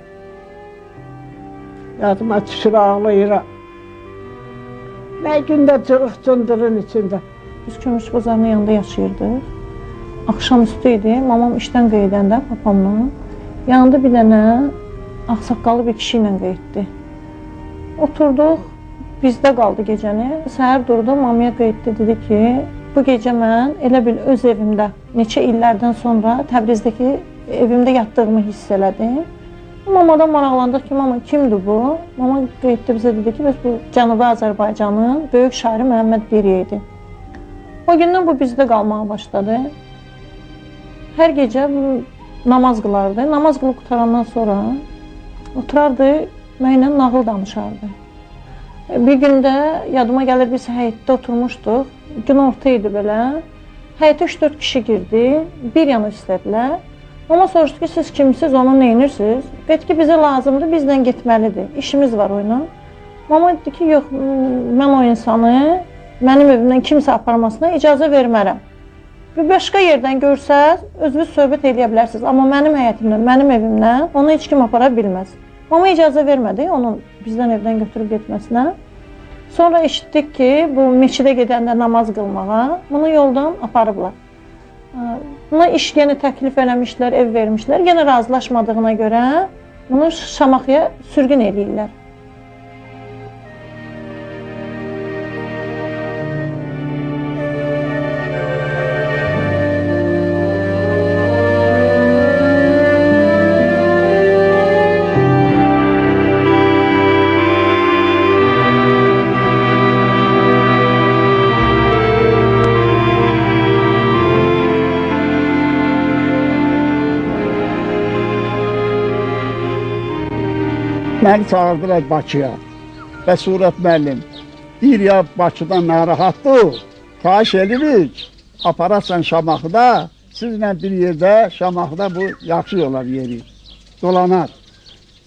Yadıma düşür ağlayıram. Ben günde cırıq cındırın içinde. Biz Kömürçü Bazarının yanında yaşayırdık. Akşamüstüydü. Mamam işten qeydəndə, papamla. Yanında bir dənə ağsaqqalı bir kişiyle qeyddi. Oturduq. Bizdə qaldı gecəni. Səhər durdu, mamaya qeyddi, dedi ki, bu gecə mən elə bil öz evimdə neçə illərdən sonra Təbrizdəki evimdə yatdığımı hiss elədim. Mamadan maraqlandıq ki, mama kimdir bu? Mama qeyddi bizə dedi ki, bu Cənubi Azərbaycanın böyük şairi Məhəmməd Beriyə idi. O gündən bu bizdə qalmağa başladı. Hər gecə namaz qılardı. Namaz qılıb qutarandan sonra oturardı, mənimlə nağıl danışardı. Bir gündə yadıma gəlir, biz həyətdə oturmuşduq, gün orta idi belə, həyətə 3-4 kişi girdi, bir yana istədilər. Mama soruşdu ki, siz kimsiniz, ona neyinirsiniz? Dedi ki, bizə lazımdır, bizdən getməlidir, işimiz var oyuna. Mama dedi ki, yox, mən o insanı mənim evimdən kimsə aparmasına icazə vermərəm. Bir başqa yerdən görsəz, özünüz söhbət edə bilərsiniz, amma mənim həyətimdən, mənim evimdən onu heç kim apara bilməz. Mama icazə vermədi onun bizdən evdən götürüb getməsinə. Sonra eşitdik ki, bu meçidə gedəndə namaz qılmağa, bunu yoldan aparıblar. Buna iş yenə təklif eləmişlər, ev vermişlər, yenə razılaşmadığına görə bunu Şamaxıya sürgün eləyirlər. Məni çağırdılar Bakıya və Surət müəllim, bir ya Bakıdan narahatdır, xahiş edirik, apararsan Şamaxıda, sizlə bir yerdə Şamaxıda bu yaxşı yola yeri, dolanar.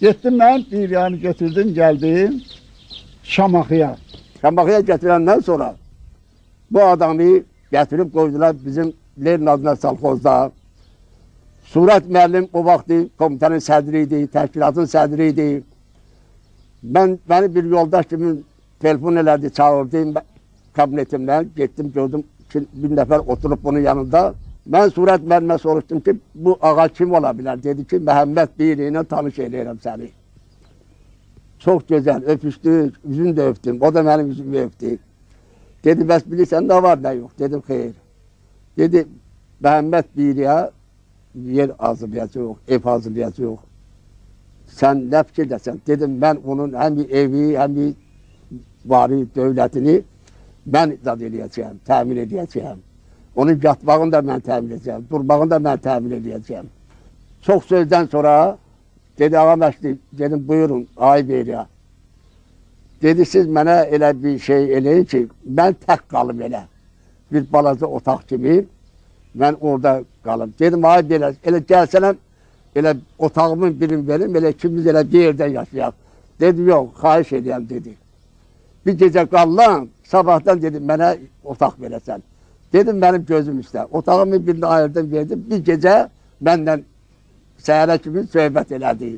Getdim mən, bir yanı götürdüm, gəldim Şamaxıya. Şamaxıya gətirəndən sonra bu adamı gətirib qoydular bizim Lerin adına salxozda. Surət müəllim o vaxtı komitənin sədri idi, təşkilatın sədri idi. Məni bir yoldaş kimi telefon elədi, çağırdım kabinetimlə, getdim, gördüm ki, bir nəfər oturub bunun yanında. Mən Surət müəllimə soruşdum ki, bu ağa kim ola bilər? Dedi ki, Məhəmməd Beyli ilə tanış eləyirəm səni. Çox gözəl, öpüşdük, üzünü də öpdüm, o da mənim üzümü öpdü. Dedi, bəs bilirsən nə var, nə yox? Dedim, xeyr. Dedi, Məhəmməd Beyliyə yer hazırlayacı yox, ev hazırlayacı yox. Sən nə fikirləsən? Dedim, mən onun həmi evi, həmi varı, dövlətini mən izad eləyəcəyəm, təmin edəcəyəm. Onun yatmağını da mən təmin edəcəyəm, durmağını da mən təmin edəcəyəm. Çox sözdən sonra, dedi, ağa məşdi, dedim, buyurun, ay Beriya. Dedi, siz mənə elə bir şey eləyin ki, mən tək qalım elə. Bir balaca otaq kimi, mən orada qalım. Dedim, ay Beriya, elə gəlsənəm, elə otağımın birini verim, elə ikimiz elə bir yerdən yaşayaq. Dedi, yox, xahiş edəyəm, dedi. Bir gecə qalıram, sabahdan dedi, mənə otaq verəsən. Dedim, mənim gözüm üstə. Otağımın birini ayırdım, verdim. Bir gecə mənlə səhərə kimi söhbət elədi.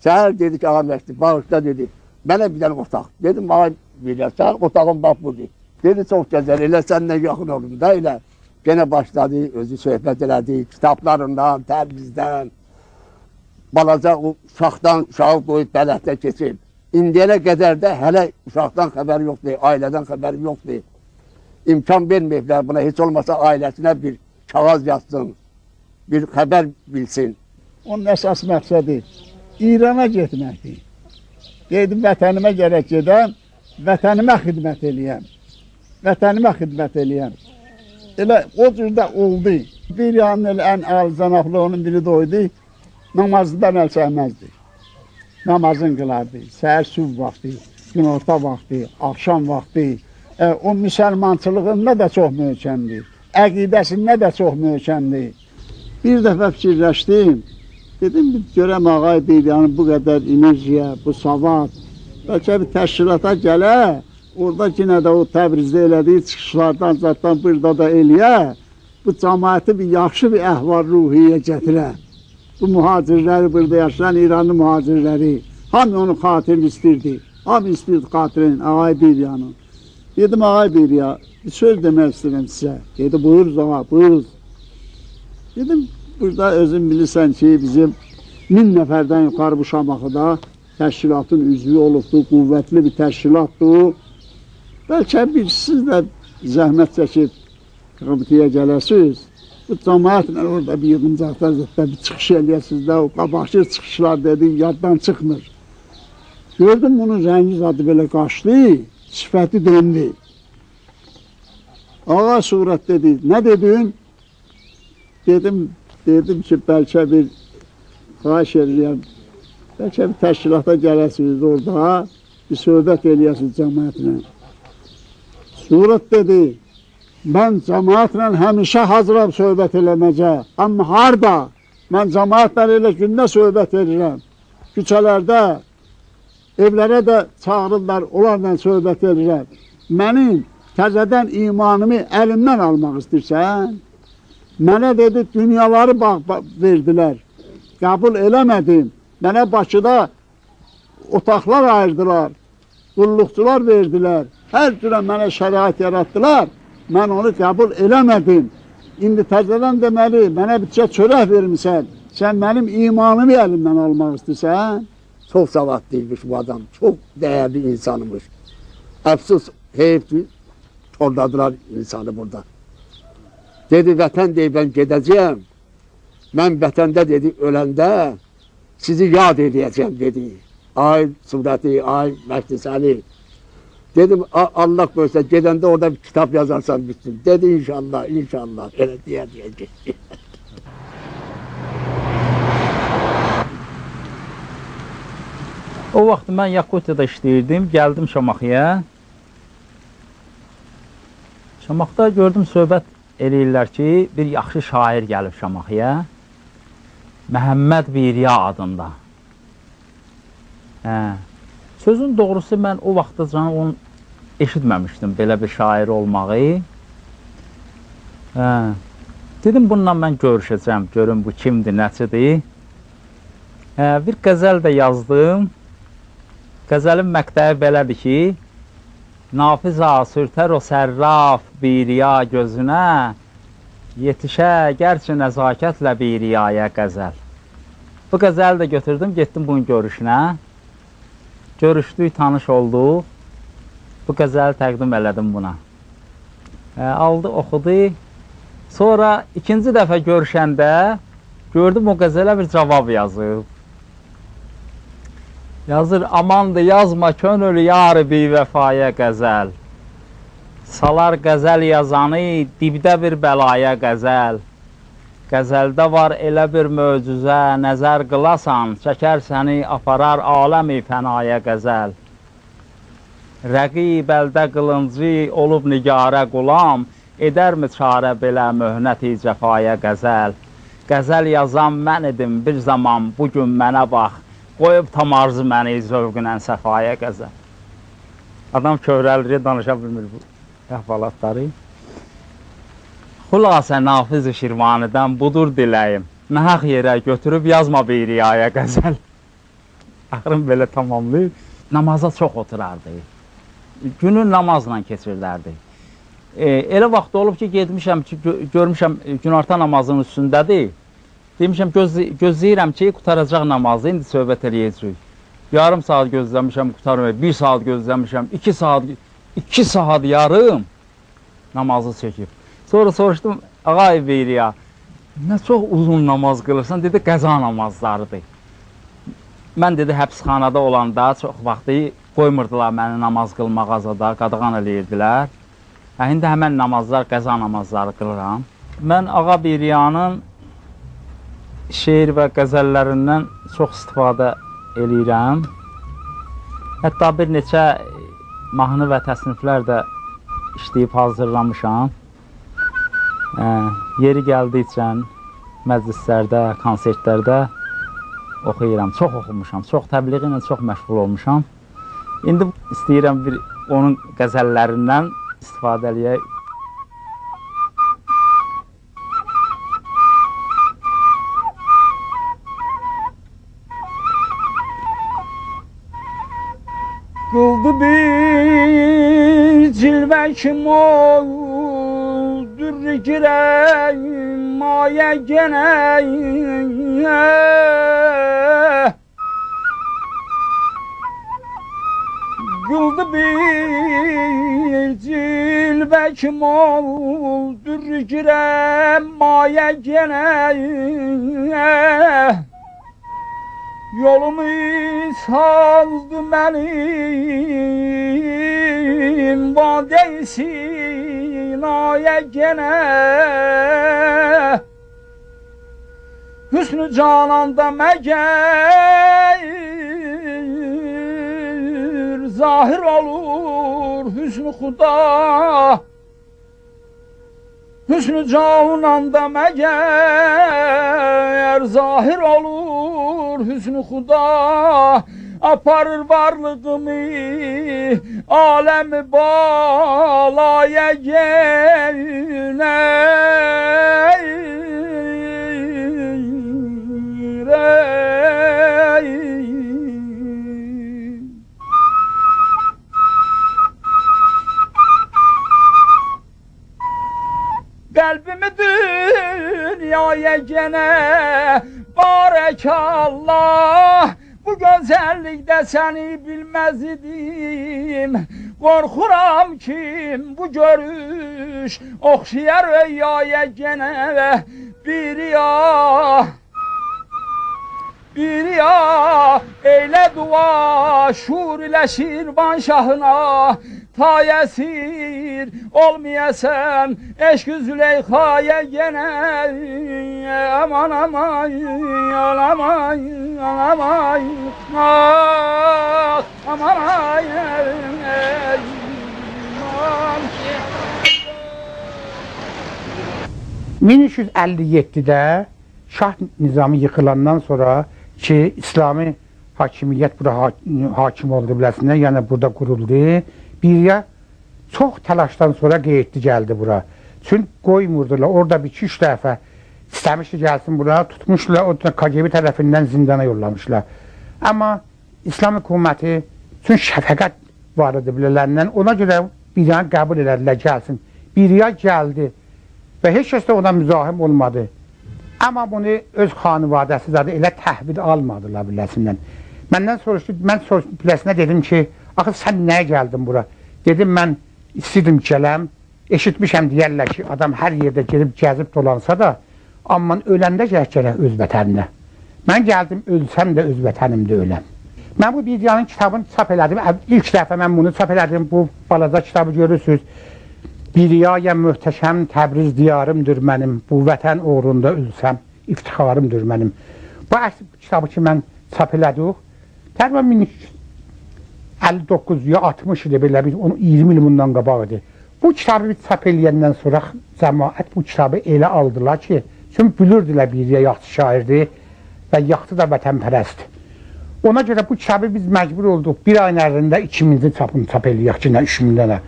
Səhər dedi ki, ağa məşdi, bağışda dedi, mənə bir dənə otaq. Dedim, ağa verəsən, otağım bax budur. Dedi, çox gözəl, elə sənlə yaxın olun da, elə. Yenə başladı, özü söhbət elədi, kitablarından, tərbizdən. Balaca uşaqdan uşağı qoyub bələtdə keçib. İndiyənə qədər də hələ uşaqdan xəbəri yoxdur, ailədən xəbəri yoxdur. İmkan verməyiblər buna, heç olmasa ailəsinə bir kağıt yazsın, bir haber bilsin. Onun esas məqsədi İrana getməkdir. Dedim, vətənimə gərək gedəm, vətənimə xidmət eləyəm. Vətənimə xidmət eləyəm. Elə o cür də oldu. Bir yanın ən ərzanaqlı onun biri də oydu, namazından əl çəkməzdi. Namazın qılardı, səhər sübh vaxtı, günorta vaxtı, axşam vaxtı. O müsəlmançılığında da çox möhkəmdir, əqidəsində də çox möhkəmdir. Bir dəfə fikirləşdim, dedim ki, görəm ağay deyil, yəni bu qədər enerjiyə, bu savad, bəlkə bir təşkilata gələ, orada yenə də o Təbrizdə elədiyi çıxışlardan, zaten burada da eləyə, bu cəmaəti bir yaxşı bir əhval-ruhiyyə gətirə. Bu mühacirləri, burada yaşayan İranlı mühacirləri, hamı onun xatirini istirdi, hamı istirdi xatirini, ağay deyil, yəni. Dedim, ağay deyil, ya, bir söz demək istəyirəm sizə. Dedi, buyuruz, ağa, buyuruz. Dedim, burada özün bilirsən ki, bizim 1000 nəfərdən yuxarı bu Şamaxıda təşkilatın üzvü olubdur, qüvvətli bir təşkilatdır. Bəlkə bir siz də zəhmət çəkib qıbıtıya gələsiniz, bu cəmaətlə orada bir yığıncaqda bir çıxış eləyəsiniz də, o qabaşı çıxışlar dedin, yaddan çıxmır. Gördüm, bunun rəngi zadı belə qaşdı, sifəti döndü. Ağa surat dedi, nə dedin? Dedim ki, bəlkə bir xahiş eləyəm, bəlkə bir təşkilata gələsiniz orada, bir söhbət eləyəsiniz cəmaətlə. Surat dedi, mən cəmaətlə həmişə hazıram söhbət eləməcə, amma harada? Mən cəmaətlə elə gündə söhbət edirəm, küçələrdə, evlərə də çağırırlar, onlarla söhbət edirəm. Mənim təzədən imanımı əlimdən almaq istəyirsən? Mənə dedi, dünyaları verdilər, qəbul eləmədim. Mənə Bakıda otaqlar ayırdılar, qulluqçular verdilər, hər cürə mənə şərait yaratdılar, mən onu qəbul eləmədim. İndi təzədən deməli, mənə bircə çörək vermişsən, sən mənim imanımı əlimdən almaq istəyirsən. Çox savadlıymış bu adam, çox dəyərli insanımış. Əfsus, heyf ki, tordadılar insanı burada. Dedi, vətən deyib, mən gedəcəyəm, mən vətəndə dedi, öləndə sizi yad edəcəyəm, dedi. Ay Surəti, ay Məhdisəni. Dedim, Allah qoysa, gedəndə orada bir kitab yazarsan bitsin. Dedi, inşallah, inşallah, elə deyə getdi. O vaxt mən Yakutiyada işləyirdim, gəldim Şamaxıya. Şamaxıda gördüm söhbət eləyirlər ki, bir yaxşı şair gəlib Şamaxıya, Məhəmməd Biriya adında. Sözün doğrusu, mən o vaxtda onu eşitməmişdim, belə bir şair olmağı. Dedim, bununla mən görüşəcəm, görün bu kimdir, nəçidir. Bir qəzəl də yazdım. Qəzəlin məqtəbi belədir ki, Nafiza sürtər o sərraf biriya gözünə, yetişə gərçi nəzakətlə biriyaya qəzəl. Bu qəzəli də götürdüm, getdim bunun görüşünə. Görüşdük, tanış olduq. Bu qəzəli təqdim elədim buna. Aldı, oxudu. Sonra ikinci dəfə görüşəndə gördüm o qəzələ bir cavab yazıb. Yazır, amandı yazma könül yarı bivəfaya qəzəl. Salar qəzəl yazanı dibdə bir bəlaya qəzəl. Qəzəldə var elə bir möcüzə, nəzər qılasan, çəkər səni aparar aləmi fənaya qəzəl. Rəqib əldə qılıncı olub nigarə qulam, edərmi çarə belə möhnəti cəfaya qəzəl. Qəzəl yazan mən idim bir zaman, bugün mənə bax. Qoyub tam arzı məni zövqünən səfaya qəzəl. Adam kövrəldirə danışa bilmir bu əhvalatları. Xülasə Nafiz-i Şirvanidən budur diləyim. Nəhaq yerə götürüb yazma biriyaya qəzəl. Axırım belə tamamlayıb. Namaza çox oturardı. Günü namazla keçirlərdi. Elə vaxt olub ki, getmişəm ki, görmüşəm günorta namazının üstündədir. Demişəm, gözləyirəm ki, qutaracaq namazı, indi söhbət eləyəcək. Yarım saat gözləmişəm, qutarmayıb, 1 saat gözləmişəm, 2 saat, 2 saat yarım namazı çəkib. Sonra soruşdum, Ağa evveyli ya, nə çox uzun namaz qılırsan, dedi, qəza namazlarıdır. Mən dedi, həbsxanada olanda çox vaxtı qoymurdular məni namaz qılmaq azada, qadağan eləyirdilər. İndi həmən namazlar, qəza namazları qılıram. Mən Ağa Beyliyanın şeir və qəzəllərindən çox istifadə eləyirəm. Hətta bir neçə mahnı və təsniflər də işləyib hazırlamışam. Yeri gəldikcə məclislərdə, konsertlərdə oxuyuram. Çox oxumuşam, çox təbliğ ilə çox məşğul olmuşam. İndi istəyirəm bir onun qəzəllərindən istifadə eləyək. Kıldı bir cilve kim oldur gireyim maya gene. Kıldı bir cilve kim oldur gireyim maya gene. Yolumu saldı mənim Vade-i Sinaya gene. Hüsnü cananda məgər zahir olur hüsnü xuda. Hüsnü cananda məgər zahir olur hüsnü xuda. Aparır varlığımı aləmi balaya yenə. Kalbimi dünyaya gene barekallah. Bu güzellikte seni bilmez idim. Korkuram kim bu görüş okşayar rüyaya gene. Bir ya, bir ya eyle dua şuur ile Şirvan şahına. Ta yesir olmayasam eşk-ü Züleyha'ya gene. Aman aman aman aman aman aman. 1357'de Şah nizamı yıkılandan sonra ki İslami hakimiyet burada hakim oldu biləsində, yani burada kuruldu. Birya çox təlaşdan sonra qeytli gəldi bura. Çünki qoymurdular, orada bir iki-üç dəfə istəmişdi gəlsin bura, tutmuşdular, o da KGB tərəfindən zindana yollamışlar. Amma İslam hökuməti üçün şəfəqət var idi bilələrindən, ona görə birya qəbul elədilər gəlsin. Birya gəldi və heç kəs də ona müzahim olmadı. Amma bunu öz xanivadəsi zadı elə təhvid almadılar biləsindən. Məndən soruşdu, mən biləsinə dedim ki, axı sən nəyə gəldin bura? Dedim, mən istedim gələm, eşitmişəm deyərlər ki, adam hər yerdə gelib gəzib dolansa da, amma öləndə gələk öz vətəninə. Mən gəldim, ölsəm də öz vətənimdə öləm. Mən bu Beyliyanın kitabını çap elədim, ilk dəfə mən bunu çap elədim, bu balaca kitabı görürsünüz. Beyliyaya möhtəşəm Təbriz diyarımdır mənim, bu vətən uğrunda ölsəm, iftixarımdır mənim. Bu kitabı ki, mən çap elədik, təqribən 59 ya 60 idi, belə bir 20 il bundan qabaq idi. Bu kitabı çap eləyəndən sonra cəmaət bu kitabı elə aldılar ki, çünki bilirdilər Beyliya yaxşı şairdir və yaxşı da vətənpərəst. Ona görə bu kitabı biz məcbur olduq, bir ayın ərzində 2000-ci çapını çap eləyək, cinə 3000-dənə.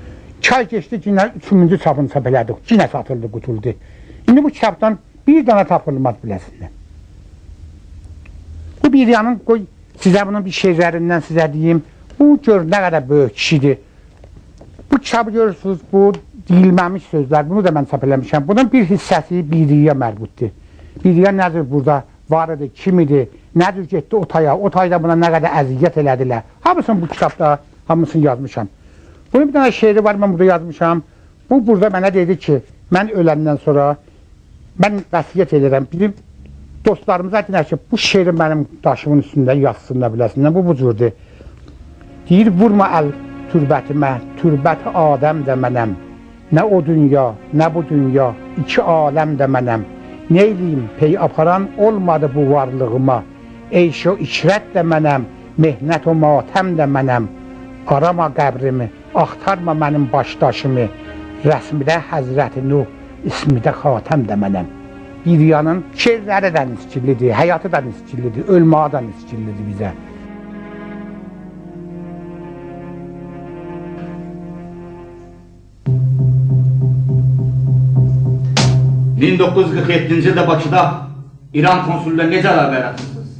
2 ay keçdi, cinə 3000-ci çapını çap elədik, cinə satıldı, qutuldu. İndi bu kitabdan bir dana tapılmaz biləsindən. Bu Beyliyanın, sizə bunun bir şeylərindən sizə deyim, bu gör nə qədər böyük kişidir. Bu kitabı görürsünüz, bu deyilməmiş sözlər, bunu da mən çap eləmişəm. Bunun bir hissəsi Beyliya mərbuddur. Beyliya nədir burada, var idi, kim idi, nədir getdi otaya, otayda buna nə qədər əziyyət elədilər. Hamısını bu kitabda, hamısını yazmışam. Bunun bir dənə şeiri var, mən burada yazmışam. Bu burada mənə dedi ki, mən öləndən sonra Ben vəsiyyət edirəm, bilim, dostlarımıza deyirəm ki, bu şeiri mənim daşımın üstündən yazsınlar, biləsindən, bu cürdür. Deyir, vurma əl türbətimə, türbəti Adəm də mənəm. Nə o dünya, nə bu dünya, iki aləm də mənəm. Neyliyim, pey aparan olmadı bu varlığıma. Eyş o işrət də mənəm, mehnət o matəm də mənəm. Arama qəbrimi, axtarma mənim başdaşımı. Rəsmidə Həzrəti Nuh, ismidə xatəm də mənəm. İryanın şeirləri də nisçillidir, həyatı da nisçillidir, ölməyi da nisçillidir bizə. ...1947'de Bakı'da İran konsulüyle ne kadar berabersiniz?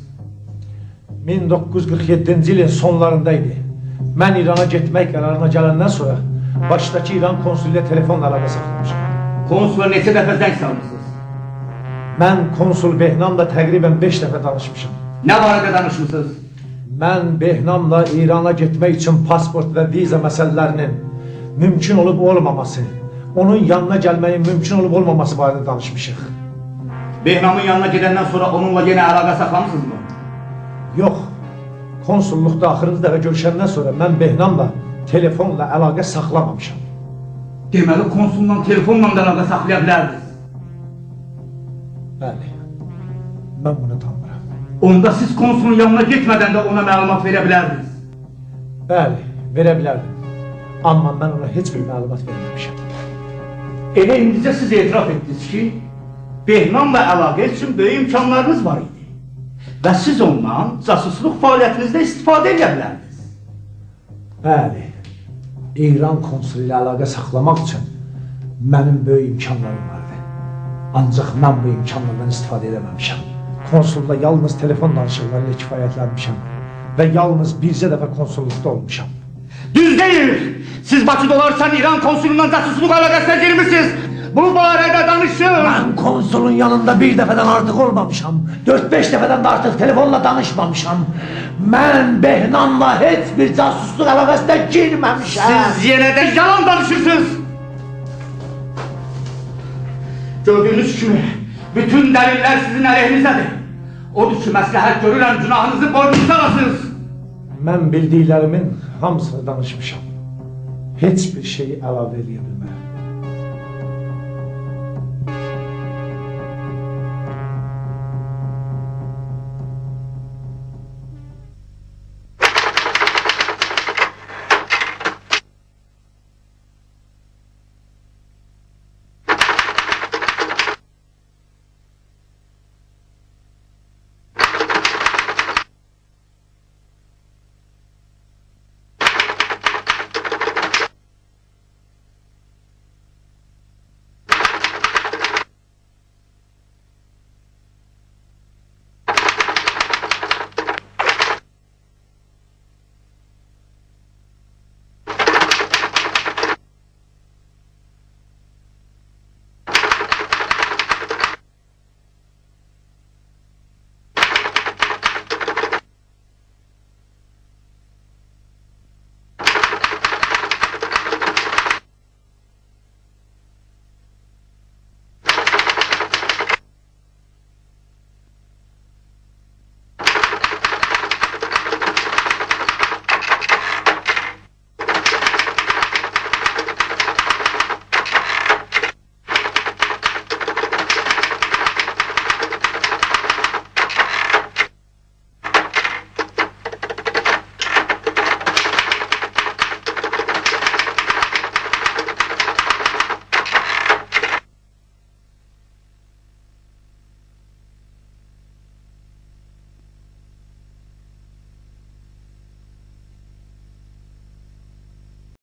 1947 yılın sonlarındaydı. Ben İran'a gitmek kararına gelenden sonra... ...baştaki İran konsulüyle telefonla arabası almıştım. Konsula ne sefer zeng salmışsınız? Ben konsul Behnam'la təqribən 5 defa danışmışım. Ne arada danışmışsınız? Ben Behnam'la İran'a gitmek için pasport ve viza meselelerinin... ...mümkün olup olmaması... Onun yanına gəlməyin mümkün olub olmaması barədə danışmışıq. Behnamın yanına gedəndən sonra onunla yenə əlaqə saxlamışsınız mı? Yox. Konsulluqda axırıncı dəfə görüşəndən sonra mən Behnamla telefonla əlaqə saxlamamışam. Deməli konsulla telefonla da əlaqə saxlaya bilərdiniz. Bəli. Mən bunu tanımıram. Onda siz konsulun yanına getmədən də ona məlumat verə bilərdiniz. Bəli, verə bilərdim. Amma mən ona heç bir məlumat verməmişəm. Elə indicə siz etiraf etdiniz ki, Behnamla əlaqə üçün böyük imkanlarınız var idi və siz ondan casusluq fəaliyyətinizdə istifadə edə bilərdiniz. Bəli, İran konsulu ilə əlaqə saxlamaq üçün mənim böyük imkanlarım vardı. Ancaq mən bu imkanlardan istifadə edəməmişəm. Konsulla yalnız telefon danışıqlarıyla kifayətlənmişəm və yalnız bircə dəfə konsulluqda olmuşam. Düz deyil! Siz Bakı'da olarsan İran konsulundan casusluk alakasına girmişsiniz. Bu barada danışın. Ben konsulun yanında bir defeden artık olmamışam. 4-5 defeden de artık telefonla danışmamışam. Ben Behnam'la hiçbir casusluk alakasına girmemişim. Siz yine de yalan danışırsınız. Gördüğünüz gibi bütün deliller sizin aleyhinizdedir. Odur ki məsləhət görürəm günahınızı boynunuza alasınız. Mən bildiklərimin hamısını danışmışam. Heç bir şeyi əlavə edə bilmərəm.